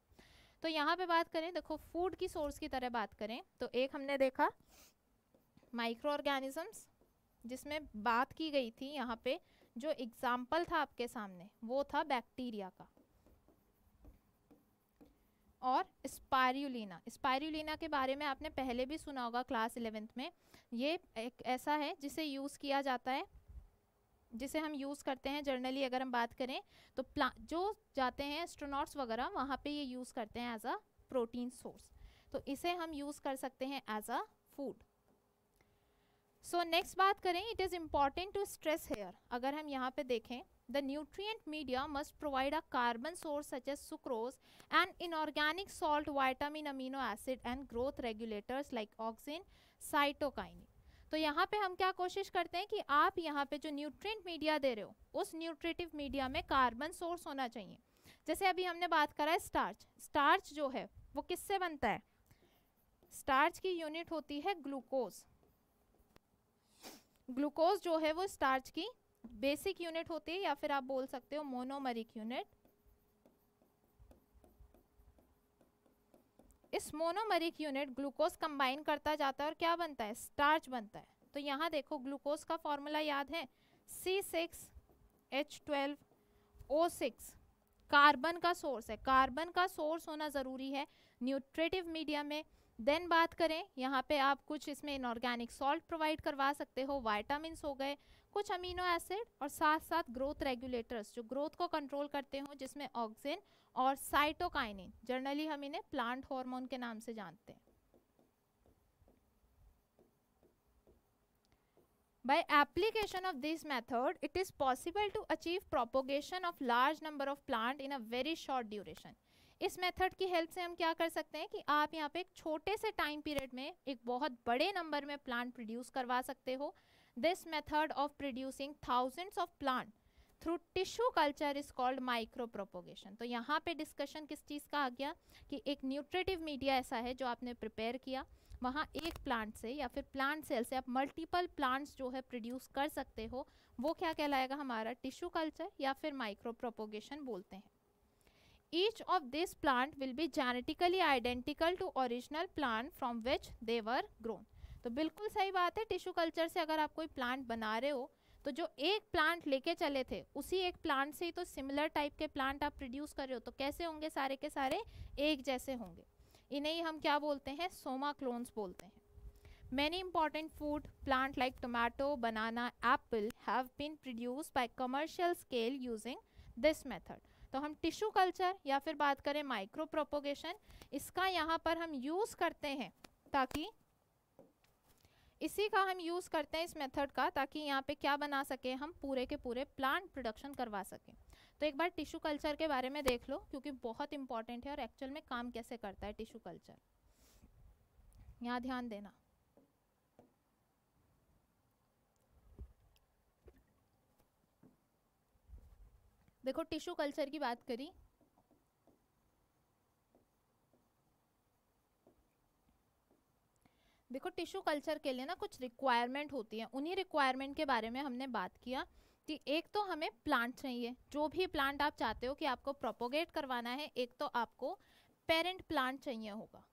तो यहाँ पे बात करें, देखो फूड की सोर्स की तरह बात करें तो एक हमने देखा माइक्रो ऑर्गेनिजम्स, जिसमें बात की गई थी यहाँ पे, जो एग्जाम्पल था आपके सामने वो था बैक्टीरिया का और स्पायरुलिना। स्पायरुलिना के बारे में आपने पहले भी सुना होगा क्लास इलेवेंथ में। ये एक ऐसा है जिसे यूज़ किया जाता है, जिसे हम यूज़ करते हैं जर्नली। अगर हम बात करें तो प्ला जो जाते हैं एस्ट्रोनॉट्स वगैरह, वहाँ पे ये यूज़ करते हैं एज अ प्रोटीन सोर्स। तो इसे हम यूज़ कर सकते हैं as a food. So next बात करें, it is important to stress here. अगर हम यहाँ पे देखें, the nutrient media must provide a carbon source such as sucrose and inorganic salt, vitamin, amino acid and growth regulators like auxin, cytokinin. तो यहाँ पे हम क्या कोशिश करते हैं कि आप यहाँ पे जो nutrient media दे रहे हो, उस nutritive media में carbon source होना चाहिए। जैसे अभी हमने बात करा है starch, starch जो है वो किससे बनता है? Starch की unit होती है glucose, glucose जो है वो starch की बेसिक यूनिट होती है, या फिर आप बोल सकते हो मोनोमरिक यूनिट। इस मोनोमरिक यूनिट ग्लूकोज कंबाइन करता जाता है और क्या बनता है? स्टार्च बनता है। तो यहाँ देखो ग्लूकोज का फॉर्मूला याद है, C six H twelve O six. Carbon का सोर्स है, कार्बन का सोर्स होना ज़रूरी है न्यूट्रेटिव मीडिया में। देन बात करें, यहाँ पे आप कुछ इसमें इनऑर्गेनिक सॉल्ट प्रोवाइड करवा सकते हो, वाइटामिन्स हो गए, कुछ अमीनो एसिड और साथ साथ ग्रोथ रेगुलेटर्स जो ग्रोथ को कंट्रोल करते हो, जिसमें ऑक्सिन और साइटोकाइनिन, जनरली हम इन्हें प्लांट हार्मोन के नाम से जानते हैं। By application of this method, it is possible to achieve propagation of large number of plant in a very short duration. इस मेथड की हेल्प से हम क्या कर सकते हैं कि आप यहाँ पे एक छोटे से टाइम पीरियड में एक बहुत बड़े नंबर में प्लांट प्रोड्यूस करवा सकते हो। This method of producing thousands of plant through tissue culture is called micro propagation. तो यहाँ पे डिस्कशन किस चीज़ का आ गया कि एक न्यूट्रेटिव मीडिया ऐसा है जो आपने प्रिपेयर किया, वहाँ एक प्लांट से या फिर प्लांट सेल से आप मल्टीपल प्लांट्स जो है प्रोड्यूस कर सकते हो। वो क्या कहलाएगा हमारा टिश्यू कल्चर या फिर माइक्रो प्रोपोगेशन बोलते हैं। Each of this plant will be genetically identical to original plant from which they were grown. तो बिल्कुल सही बात है, टिश्यू कल्चर से अगर आप कोई प्लांट बना रहे हो तो जो एक प्लांट लेके चले थे उसी एक प्लांट से ही तो सिमिलर टाइप के प्लांट आप प्रोड्यूस कर रहे हो, तो कैसे होंगे, सारे के सारे एक जैसे होंगे। इन्हें ही हम क्या बोलते हैं, सोमा क्लोन्स बोलते हैं। Many important food plant like tomato, banana, apple have been produce by commercial scale using this method. तो हम टिश्यू कल्चर या फिर बात करें माइक्रो प्रोपोगेशन, इसका यहाँ पर हम यूज़ करते हैं ताकि इसी का हम यूज़ करते हैं इस मेथड का, ताकि यहाँ पे क्या बना सके, हम पूरे के पूरे प्लांट प्रोडक्शन करवा सकें। तो एक बार टिश्यू कल्चर के बारे में देख लो क्योंकि बहुत इंपॉर्टेंट है और एक्चुअल में काम कैसे करता है टिश्यू कल्चर, यहाँ ध्यान देना। देखो टिश्यू कल्चर की बात करी, देखो टिश्यू कल्चर के लिए ना कुछ रिक्वायरमेंट होती है, उन्हीं रिक्वायरमेंट के बारे में हमने बात किया कि एक तो हमें प्लांट चाहिए, जो भी प्लांट आप चाहते हो कि आपको प्रोपोगेट करवाना है, एक तो आपको पेरेंट प्लांट चाहिए होगा।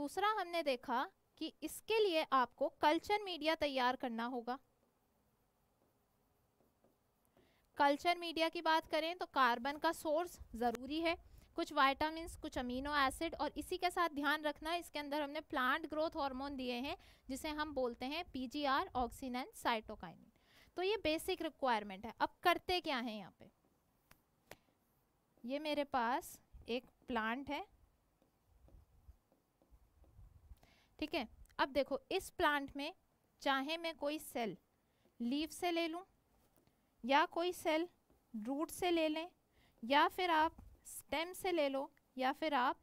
दूसरा हमने देखा कि इसके लिए आपको कल्चर मीडिया तैयार करना होगा। कल्चर मीडिया की बात करें तो कार्बन का सोर्स ज़रूरी है, कुछ वाइटामिन, कुछ अमीनो एसिड, और इसी के साथ ध्यान रखना इसके अंदर हमने प्लांट ग्रोथ हार्मोन दिए हैं जिसे हम बोलते हैं पीजीआर, ऑक्सिन एंड साइटोकाइनिन। तो ये बेसिक रिक्वायरमेंट है। अब करते क्या है यहाँ पे, ये मेरे पास एक प्लांट है, ठीक है। अब देखो इस प्लांट में चाहे मैं कोई सेल लीफ से ले लूँ या कोई सेल रूट से ले लें या फिर आप स्टेम से ले लो या फिर आप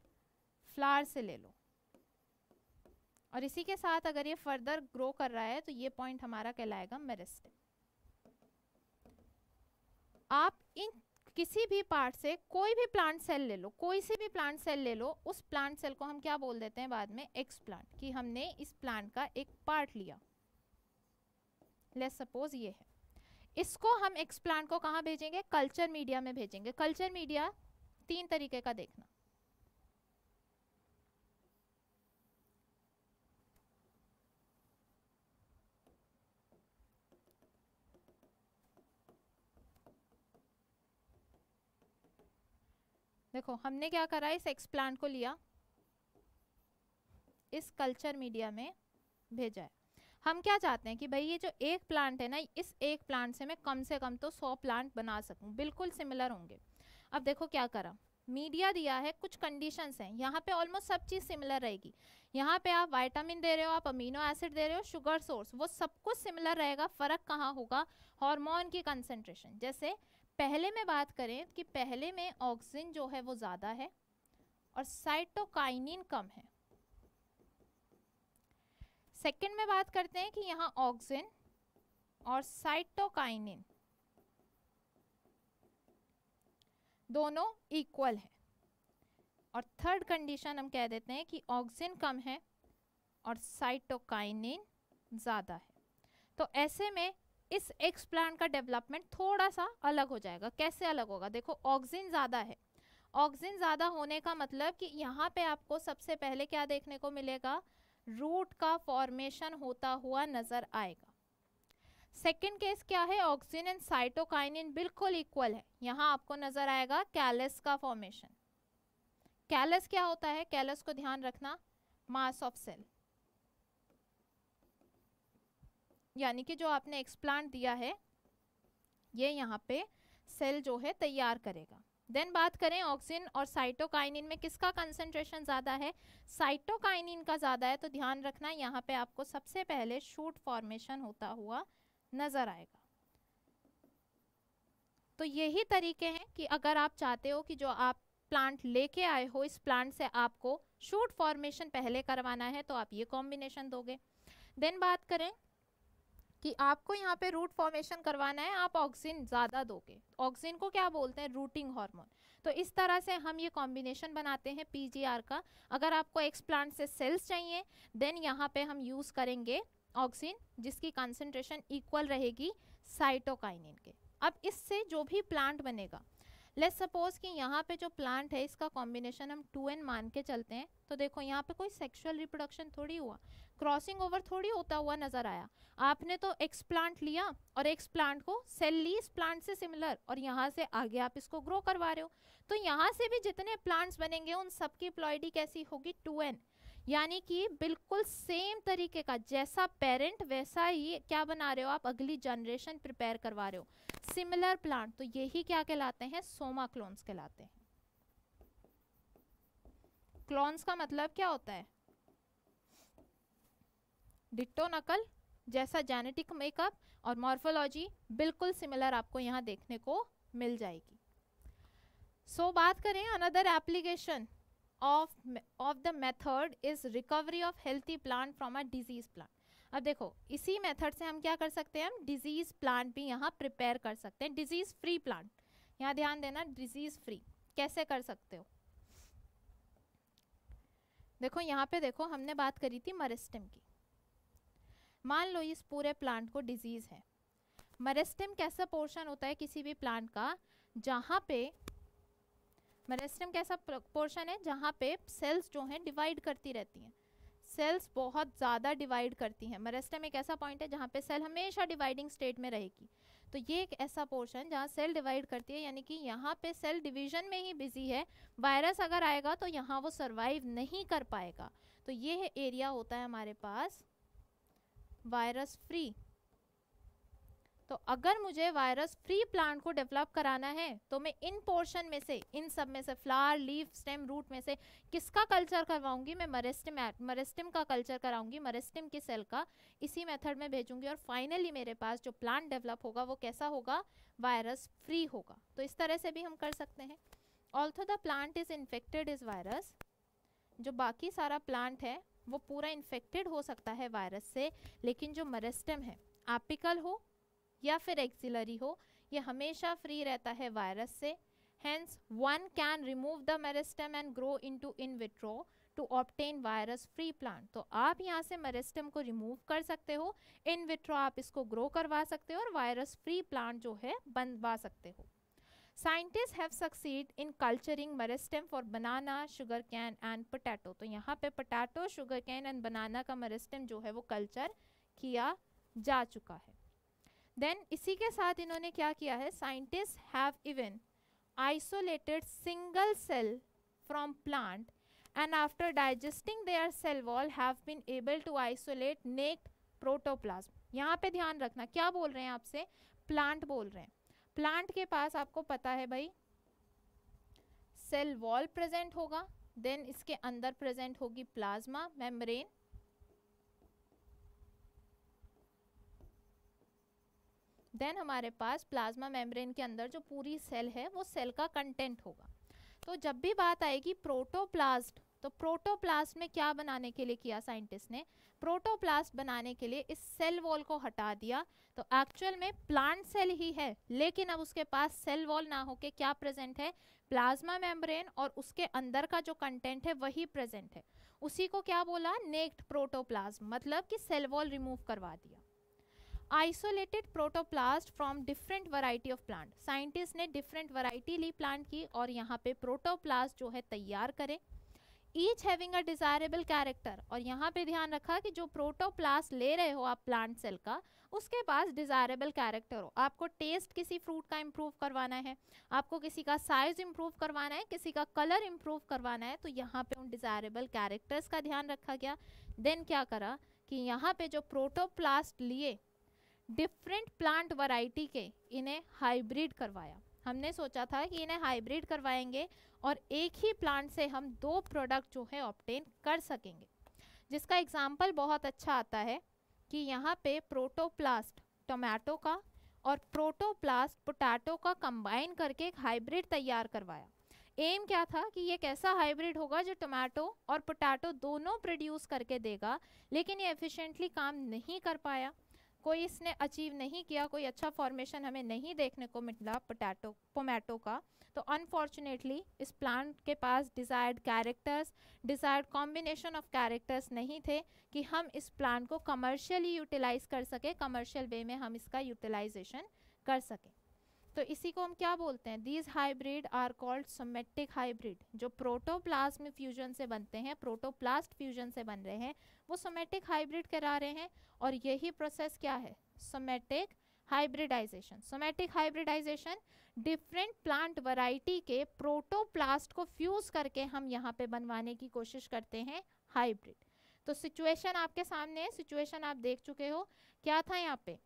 फ्लावर से ले लो, और इसी के साथ अगर ये फर्दर ग्रो कर रहा है तो ये पॉइंट हमारा कहलाएगा मेरिस्टेम। आप इन किसी भी पार्ट से कोई भी प्लांट सेल ले लो, कोई सी भी प्लांट सेल ले लो, उस प्लांट सेल को हम क्या बोल देते हैं बाद में, एक्सप्लांट, कि हमने इस प्लांट का एक पार्ट लिया। लेट्स सपोज ये है, इसको हम एक्सप्लांट को कहाँ भेजेंगे, कल्चर मीडिया में भेजेंगे। कल्चर मीडिया तीन तरीके का देखना, देखो हमने क्या करा, इस एक्सप्लांट को लिया, इस कल्चर मीडिया में भेजा है। हम क्या चाहते हैं कि भाई ये जो एक प्लांट है ना, इस एक प्लांट से मैं कम से कम तो सौ प्लांट बना सकूं, बिल्कुल सिमिलर होंगे। अब देखो क्या करा, मीडिया दिया है, कुछ कंडीशंस हैं, यहाँ पे ऑलमोस्ट सब चीज़ सिमिलर रहेगी। यहाँ पे आप विटामिन दे रहे हो, आप अमीनो एसिड दे रहे हो, शुगर सोर्स, वो सब कुछ सिमिलर रहेगा। फ़र्क कहाँ होगा, हार्मोन की कंसंट्रेशन। जैसे पहले में बात करें कि पहले में ऑक्सीजन जो है वो ज़्यादा है और साइटोकाइनिन कम है। सेकेंड में बात करते हैं कि यहाँ ऑक्सीजन और साइटोकाइनिन दोनों इक्वल है, और थर्ड कंडीशन हम कह देते हैं कि ऑक्सीजन कम है और साइटोकाइनिन ज़्यादा है। तो ऐसे में इस एक्सप्लांट का डेवलपमेंट थोड़ा सा अलग हो जाएगा। कैसे अलग होगा, देखो ऑक्सीजन ज़्यादा है, ऑक्सीजन ज़्यादा होने का मतलब कि यहाँ पे आपको सबसे पहले क्या देखने को मिलेगा, रूट का फॉर्मेशन होता हुआ नज़र आएगा। सेकेंड केस क्या है, ऑक्सिन एंड साइटोकाइनिन बिल्कुल इक्वल है। यहाँ आपको नजर आएगा कैलस का फॉर्मेशन। कैलस क्या होता है, कैलस को ध्यान रखना, मास ऑफ सेल, यानी कि जो आपने एक्सप्लांट दिया है ये यहाँ पे सेल जो है तैयार करेगा। देन बात करें ऑक्सिन और साइटोकाइनिन में किसका कंसंट्रेशन ज़्यादा है, साइटोकाइनिन का ज़्यादा है, तो ध्यान रखना यहाँ पे आपको सबसे पहले शूट फॉर्मेशन होता हुआ नज़र आएगा। तो यही तरीके हैं कि अगर आप चाहते हो कि जो आप प्लांट लेके आए हो इस प्लांट से आपको शूट फॉर्मेशन पहले करवाना है तो आप ये कॉम्बिनेशन दोगे। देन बात करें कि आपको यहाँ पे रूट फॉर्मेशन करवाना है, आप ऑक्सिन ज़्यादा दोगे, ऑक्सिन को क्या बोलते हैं, रूटिंग हार्मोन। तो इस तरह से हम ये कॉम्बिनेशन बनाते हैं पीजीआर का। अगर आपको एक्सप्लांट से सेल्स चाहिए देन यहाँ पे हम यूज़ करेंगे ऑक्सिन जिसकी कंसंट्रेशन इक्वल रहेगी साइटोकाइनिन के। अब इससे जो भी प्लांट बनेगा, लेट्स सपोज कि यहाँ पे जो प्लांट है इसका कॉम्बिनेशन हम टू एन मान के चलते हैं, तो देखो यहाँ पे कोई सेक्सुअल रिप्रोडक्शन थोड़ी हुआ, क्रॉसिंग ओवर थोड़ी होता हुआ नज़र आया। आपने तो एक्सप्लांट लिया और एक्सप्लांट को सेल ली, इस प्लांट से सिमिलर, और यहाँ से आगे आप इसको ग्रो करवा रहे हो। तो यहाँ से भी जितने प्लांट्स बनेंगे उन सब की प्लॉइडी कैसी होगी, टू एन, यानी कि बिल्कुल सेम तरीके का, जैसा पेरेंट वैसा ही क्या बना रहे हो आप, अगली जनरेशन प्रिपेयर करवा रहे हो, सिमिलर प्लांट। तो यही क्या कहलाते हैं, सोमा क्लोन्स कहलाते हैं। क्लोन्स का मतलब क्या होता है, डिट्टो नकल, जैसा जेनेटिक मेकअप और मॉर्फोलॉजी बिल्कुल सिमिलर आपको यहाँ देखने को मिल जाएगी। सो so, बात करें another application of of the method is recovery of healthy plant from a disease plant. अब देखो इसी मेथड से हम क्या कर सकते हैं, हम डिजीज प्लांट भी यहाँ प्रिपेयर कर सकते हैं, डिजीज फ्री प्लांट, यहाँ ध्यान देना, डिजीज फ्री कैसे कर सकते हो। देखो यहाँ पे देखो हमने बात करी थी मेरिस्टेम की, मान लो इस पूरे प्लांट को डिजीज़ है। मेरिस्टेम कैसा पोर्शन होता है किसी भी प्लांट का, जहाँ पे मेरिस्टेम कैसा पोर्शन है, जहाँ पे सेल्स जो हैं डिवाइड करती रहती हैं, सेल्स बहुत ज़्यादा डिवाइड करती हैं। मेरिस्टेम एक ऐसा पॉइंट है जहाँ पे सेल हमेशा डिवाइडिंग स्टेट में रहेगी, तो ये एक ऐसा पोर्शन जहाँ सेल डिवाइड करती है, यानी कि यहाँ पे सेल डिवीज़न में ही बिजी है। वायरस अगर आएगा तो यहाँ वो सर्वाइव नहीं कर पाएगा, तो ये एरिया होता है हमारे पास वायरस फ्री। तो अगर मुझे वायरस फ्री प्लांट को डेवलप कराना है तो मैं इन पोर्शन में से, इन सब में से, फ्लावर, लीफ, स्टेम, रूट में से किसका कल्चर करवाऊंगी, मैं मेरिस्टेम मेरिस्टेम का कल्चर कराऊंगी, मेरिस्टेम की सेल का इसी मेथड में भेजूंगी, और फाइनली मेरे पास जो प्लांट डेवलप होगा वो कैसा होगा, वायरस फ्री होगा। तो इस तरह से भी हम कर सकते हैं। Also the plant is infected is virus, जो बाकी सारा प्लांट है वो पूरा इन्फेक्टेड हो सकता है वायरस से, लेकिन जो मेरिस्टेम है एपिकल हो या फिर एक्सिलरी हो, ये हमेशा फ्री रहता है वायरस से। Hence one can remove the मेरिस्टेम and grow into in vitro to obtain virus free plant. तो आप यहाँ से मेरिस्टेम को रिमूव कर सकते हो, इन विट्रो आप इसको ग्रो करवा सकते हो और वायरस फ्री प्लांट जो है बनवा सकते हो। Scientist have succeed in culturing मेरिस्टेम for banana, sugar can and potato. तो यहाँ पे potato, sugar can and banana का मेरिस्टेम जो है वो कल्चर किया जा चुका है। देन इसी के साथ इन्होंने क्या किया है, scientist have even isolated single cell from plant and after digesting their cell wall have been able to isolate naked protoplasm. यहाँ पे ध्यान रखना क्या बोल रहे हैं आपसे, प्लांट बोल रहे हैं। प्लांट के पास आपको पता है भाई सेल वॉल प्रेजेंट होगा, देन इसके अंदर प्रेजेंट होगी प्लाज्मा मेम्ब्रेन, देन हमारे पास प्लाज्मा मेम्ब्रेन के अंदर जो पूरी सेल है वो सेल का कंटेंट होगा। तो जब भी बात आएगी प्रोटोप्लास्ट, तो प्रोटोप्लास्ट में क्या बनाने के लिए किया साइंटिस्ट ने, प्रोटोप्लास्ट बनाने के लिए इस सेल वॉल को हटा दिया। तो एक्चुअल में प्लांट सेल ही है, लेकिन अब उसके पास सेल वॉल ना होके क्या प्रेजेंट है, प्लाज्मा मेम्ब्रेन, और उसके अंदर का जो कंटेंट है वही प्रेजेंट है। उसी को क्या बोला, नेक्ड प्रोटोप्लाज्म, मतलब कि सेल वॉल रिमूव करवा दिया। Isolated प्रोटोप्लास्ट from different variety of plant, scientist ने डिफरेंट वैरायटी ली प्लांट की और यहाँ पे प्रोटोप्लास्ट जो है तैयार करें, each having a desirable character. और यहाँ पे ध्यान रखा कि जो प्रोटोप्लास्ट ले रहे हो आप प्लांट सेल का उसके पास डिज़ायरेबल कैरेक्टर हो। आपको टेस्ट किसी फ्रूट का इम्प्रूव करवाना है, आपको किसी का साइज़ इम्प्रूव करवाना है, किसी का कलर इम्प्रूव करवाना है, तो यहाँ पे उन डिज़ायरेबल कैरेक्टर्स का ध्यान रखा गया। देन क्या करा कि यहाँ पे जो प्रोटोप्लास्ट लिए डिफरेंट प्लांट वैरायटी के, इन्हें हाइब्रिड करवाया। हमने सोचा था कि इन्हें हाइब्रिड करवाएंगे और एक ही प्लांट से हम दो प्रोडक्ट जो है ऑब्टेन कर सकेंगे, जिसका एग्जाम्पल बहुत अच्छा आता है कि यहाँ पे प्रोटोप्लास्ट टोमेटो का और प्रोटोप्लास्ट पोटैटो का कंबाइन करके एक हाइब्रिड तैयार करवाया। एम क्या था कि ये कैसा हाइब्रिड होगा जो टोमेटो और पोटैटो दोनों प्रोड्यूस करके देगा, लेकिन ये एफिशिएंटली काम नहीं कर पाया, कोई इसने अचीव नहीं किया, कोई अच्छा फॉर्मेशन हमें नहीं देखने को मिला पोटैटो टोमेटो का। तो अनफॉर्चुनेटली इस प्लांट के पास desired characters, desired combination of characters नहीं थे कि हम इस प्लांट को कमर्शियली यूटिलाइज़ कर सके, कमर्शियल वे में हम इसका यूटिलाइजेशन कर सकें। तो इसी को हम क्या बोलते हैं, these hybrid are called somatic hybrid. जो प्रोटोप्लास्ट में फ्यूजन से बनते हैं, प्रोटोप्लास्ट फ्यूजन से बन रहे हैं, वो सोमेटिक हाइब्रिड करा रहे हैं। और यही प्रोसेस क्या है, somatic hybridisation. Somatic hybridisation different plant variety के प्रोटोप्लास्ट को फ्यूज करके हम यहाँ पे बनवाने की कोशिश करते हैं हाइब्रिड। तो सिचुएशन आपके सामने है, सिचुएशन आप देख चुके हो। क्या था यहाँ पे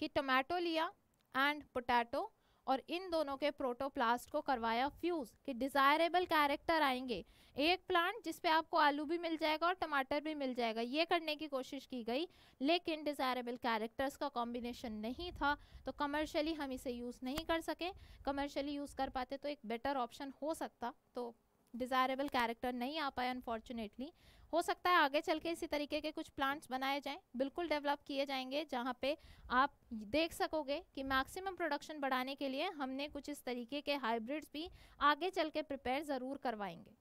कि टोमेटो लिया एंड पोटैटो और इन दोनों के प्रोटोप्लास्ट को करवाया फ्यूज कि डिज़ायरेबल कैरेक्टर आएंगे, एक प्लांट जिस पे आपको आलू भी मिल जाएगा और टमाटर भी मिल जाएगा, ये करने की कोशिश की गई, लेकिन डिज़ायरेबल कैरेक्टर्स का कॉम्बिनेशन नहीं था, तो कमर्शियली हम इसे यूज़ नहीं कर सके। कमर्शियली यूज़ कर पाते तो एक बेटर ऑप्शन हो सकता, तो डिज़ायरेबल कैरेक्टर नहीं आ पाया अनफॉर्चुनेटली। हो सकता है आगे चल के इसी तरीके के कुछ प्लांट्स बनाए जाएं, बिल्कुल डेवलप किए जाएंगे, जहाँ पे आप देख सकोगे कि मैक्सिमम प्रोडक्शन बढ़ाने के लिए हमने कुछ इस तरीके के हाइब्रिड्स भी आगे चल के प्रिपेयर ज़रूर करवाएंगे।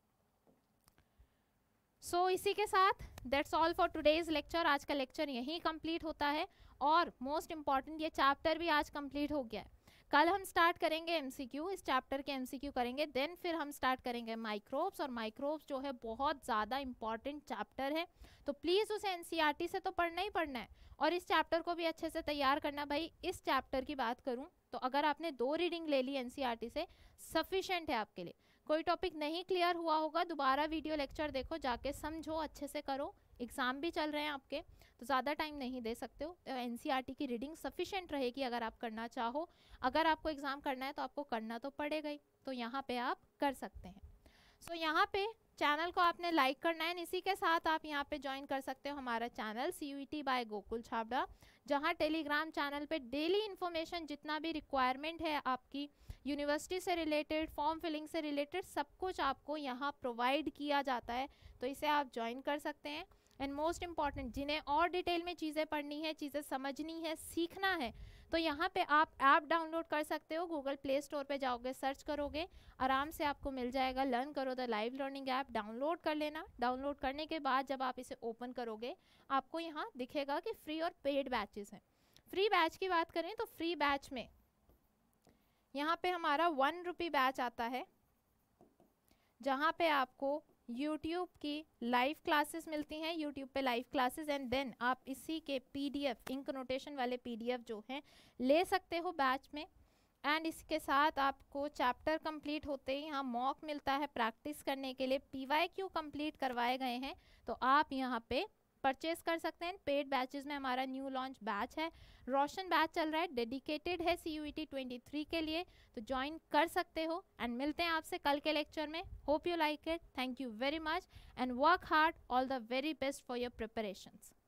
सो so, इसी के साथ that's all for today's lecture. आज का लेक्चर यहीं कंप्लीट होता है और मोस्ट इम्पॉर्टेंट ये चैप्टर भी आज कंप्लीट हो गया है। कल हम स्टार्ट करेंगे एमसीक्यू, इस चैप्टर के एमसीक्यू करेंगे, देन फिर हम स्टार्ट करेंगे माइक्रोब्स। और माइक्रोब्स जो है बहुत ज़्यादा इंपॉर्टेंट चैप्टर है, तो प्लीज़ उसे एनसीईआरटी से तो पढ़ना ही पढ़ना है और इस चैप्टर को भी अच्छे से तैयार करना। भाई इस चैप्टर की बात करूँ तो अगर आपने दो रीडिंग ले ली एनसीईआरटी से, सफिशेंट है आपके लिए। कोई टॉपिक नहीं क्लियर हुआ होगा, दोबारा वीडियो लेक्चर देखो, जाके समझो, अच्छे से करो। एग्ज़ाम भी चल रहे हैं आपके, तो ज़्यादा टाइम नहीं दे सकते हो, तो एनसीईआरटी की रीडिंग सफिशेंट रहेगी अगर आप करना चाहो। अगर आपको एग्ज़ाम करना है तो आपको करना तो पड़ेगा ही, तो यहाँ पे आप कर सकते हैं। सो so, यहाँ पे चैनल को आपने लाइक करना है। इसी के साथ आप यहाँ पे ज्वाइन कर सकते हो हमारा channel CUET by Gokul Chhabra, जहाँ टेलीग्राम चैनल पे डेली इन्फॉर्मेशन, जितना भी रिक्वायरमेंट है आपकी यूनिवर्सिटी से रिलेटेड, फॉर्म फिलिंग से रिलेटेड, सब कुछ आपको यहाँ प्रोवाइड किया जाता है, तो इसे आप ज्वाइन कर सकते हैं। एंड मोस्ट इम्पॉर्टेंट, जिन्हें और डिटेल में चीज़ें पढ़नी है, चीज़ें समझनी है, सीखना है, तो यहाँ पे आप ऐप डाउनलोड कर सकते हो। गूगल प्ले स्टोर पे जाओगे, सर्च करोगे, आराम से आपको मिल जाएगा लर्न करो the live learning app. Download कर लेना। डाउनलोड करने के बाद जब आप इसे ओपन करोगे, आपको यहाँ दिखेगा कि फ्री और पेड बैचेस हैं। फ्री बैच की बात करें तो फ्री बैच में यहाँ पे हमारा वन रुपी बैच आता है, जहाँ पे आपको यूट्यूब की लाइव क्लासेस मिलती हैं, यूट्यूब पे लाइव क्लासेस, एंड देन आप इसी के पीडीएफ, इंक नोटेशन वाले पीडीएफ जो हैं ले सकते हो बैच में। एंड इसके साथ आपको चैप्टर कंप्लीट होते ही यहाँ मॉक मिलता है प्रैक्टिस करने के लिए, पीवाईक्यू कंप्लीट करवाए गए हैं, तो आप यहाँ पे परचेस कर सकते हैं। पेड बैचेस में हमारा न्यू लॉन्च बैच है, रोशन बैच चल रहा है, डेडिकेटेड है सीयूईटी तेईस के लिए, तो ज्वाइन कर सकते हो। एंड मिलते हैं आपसे कल के लेक्चर में। Hope you like it. Thank you very much and work hard. All the very best for your preparations.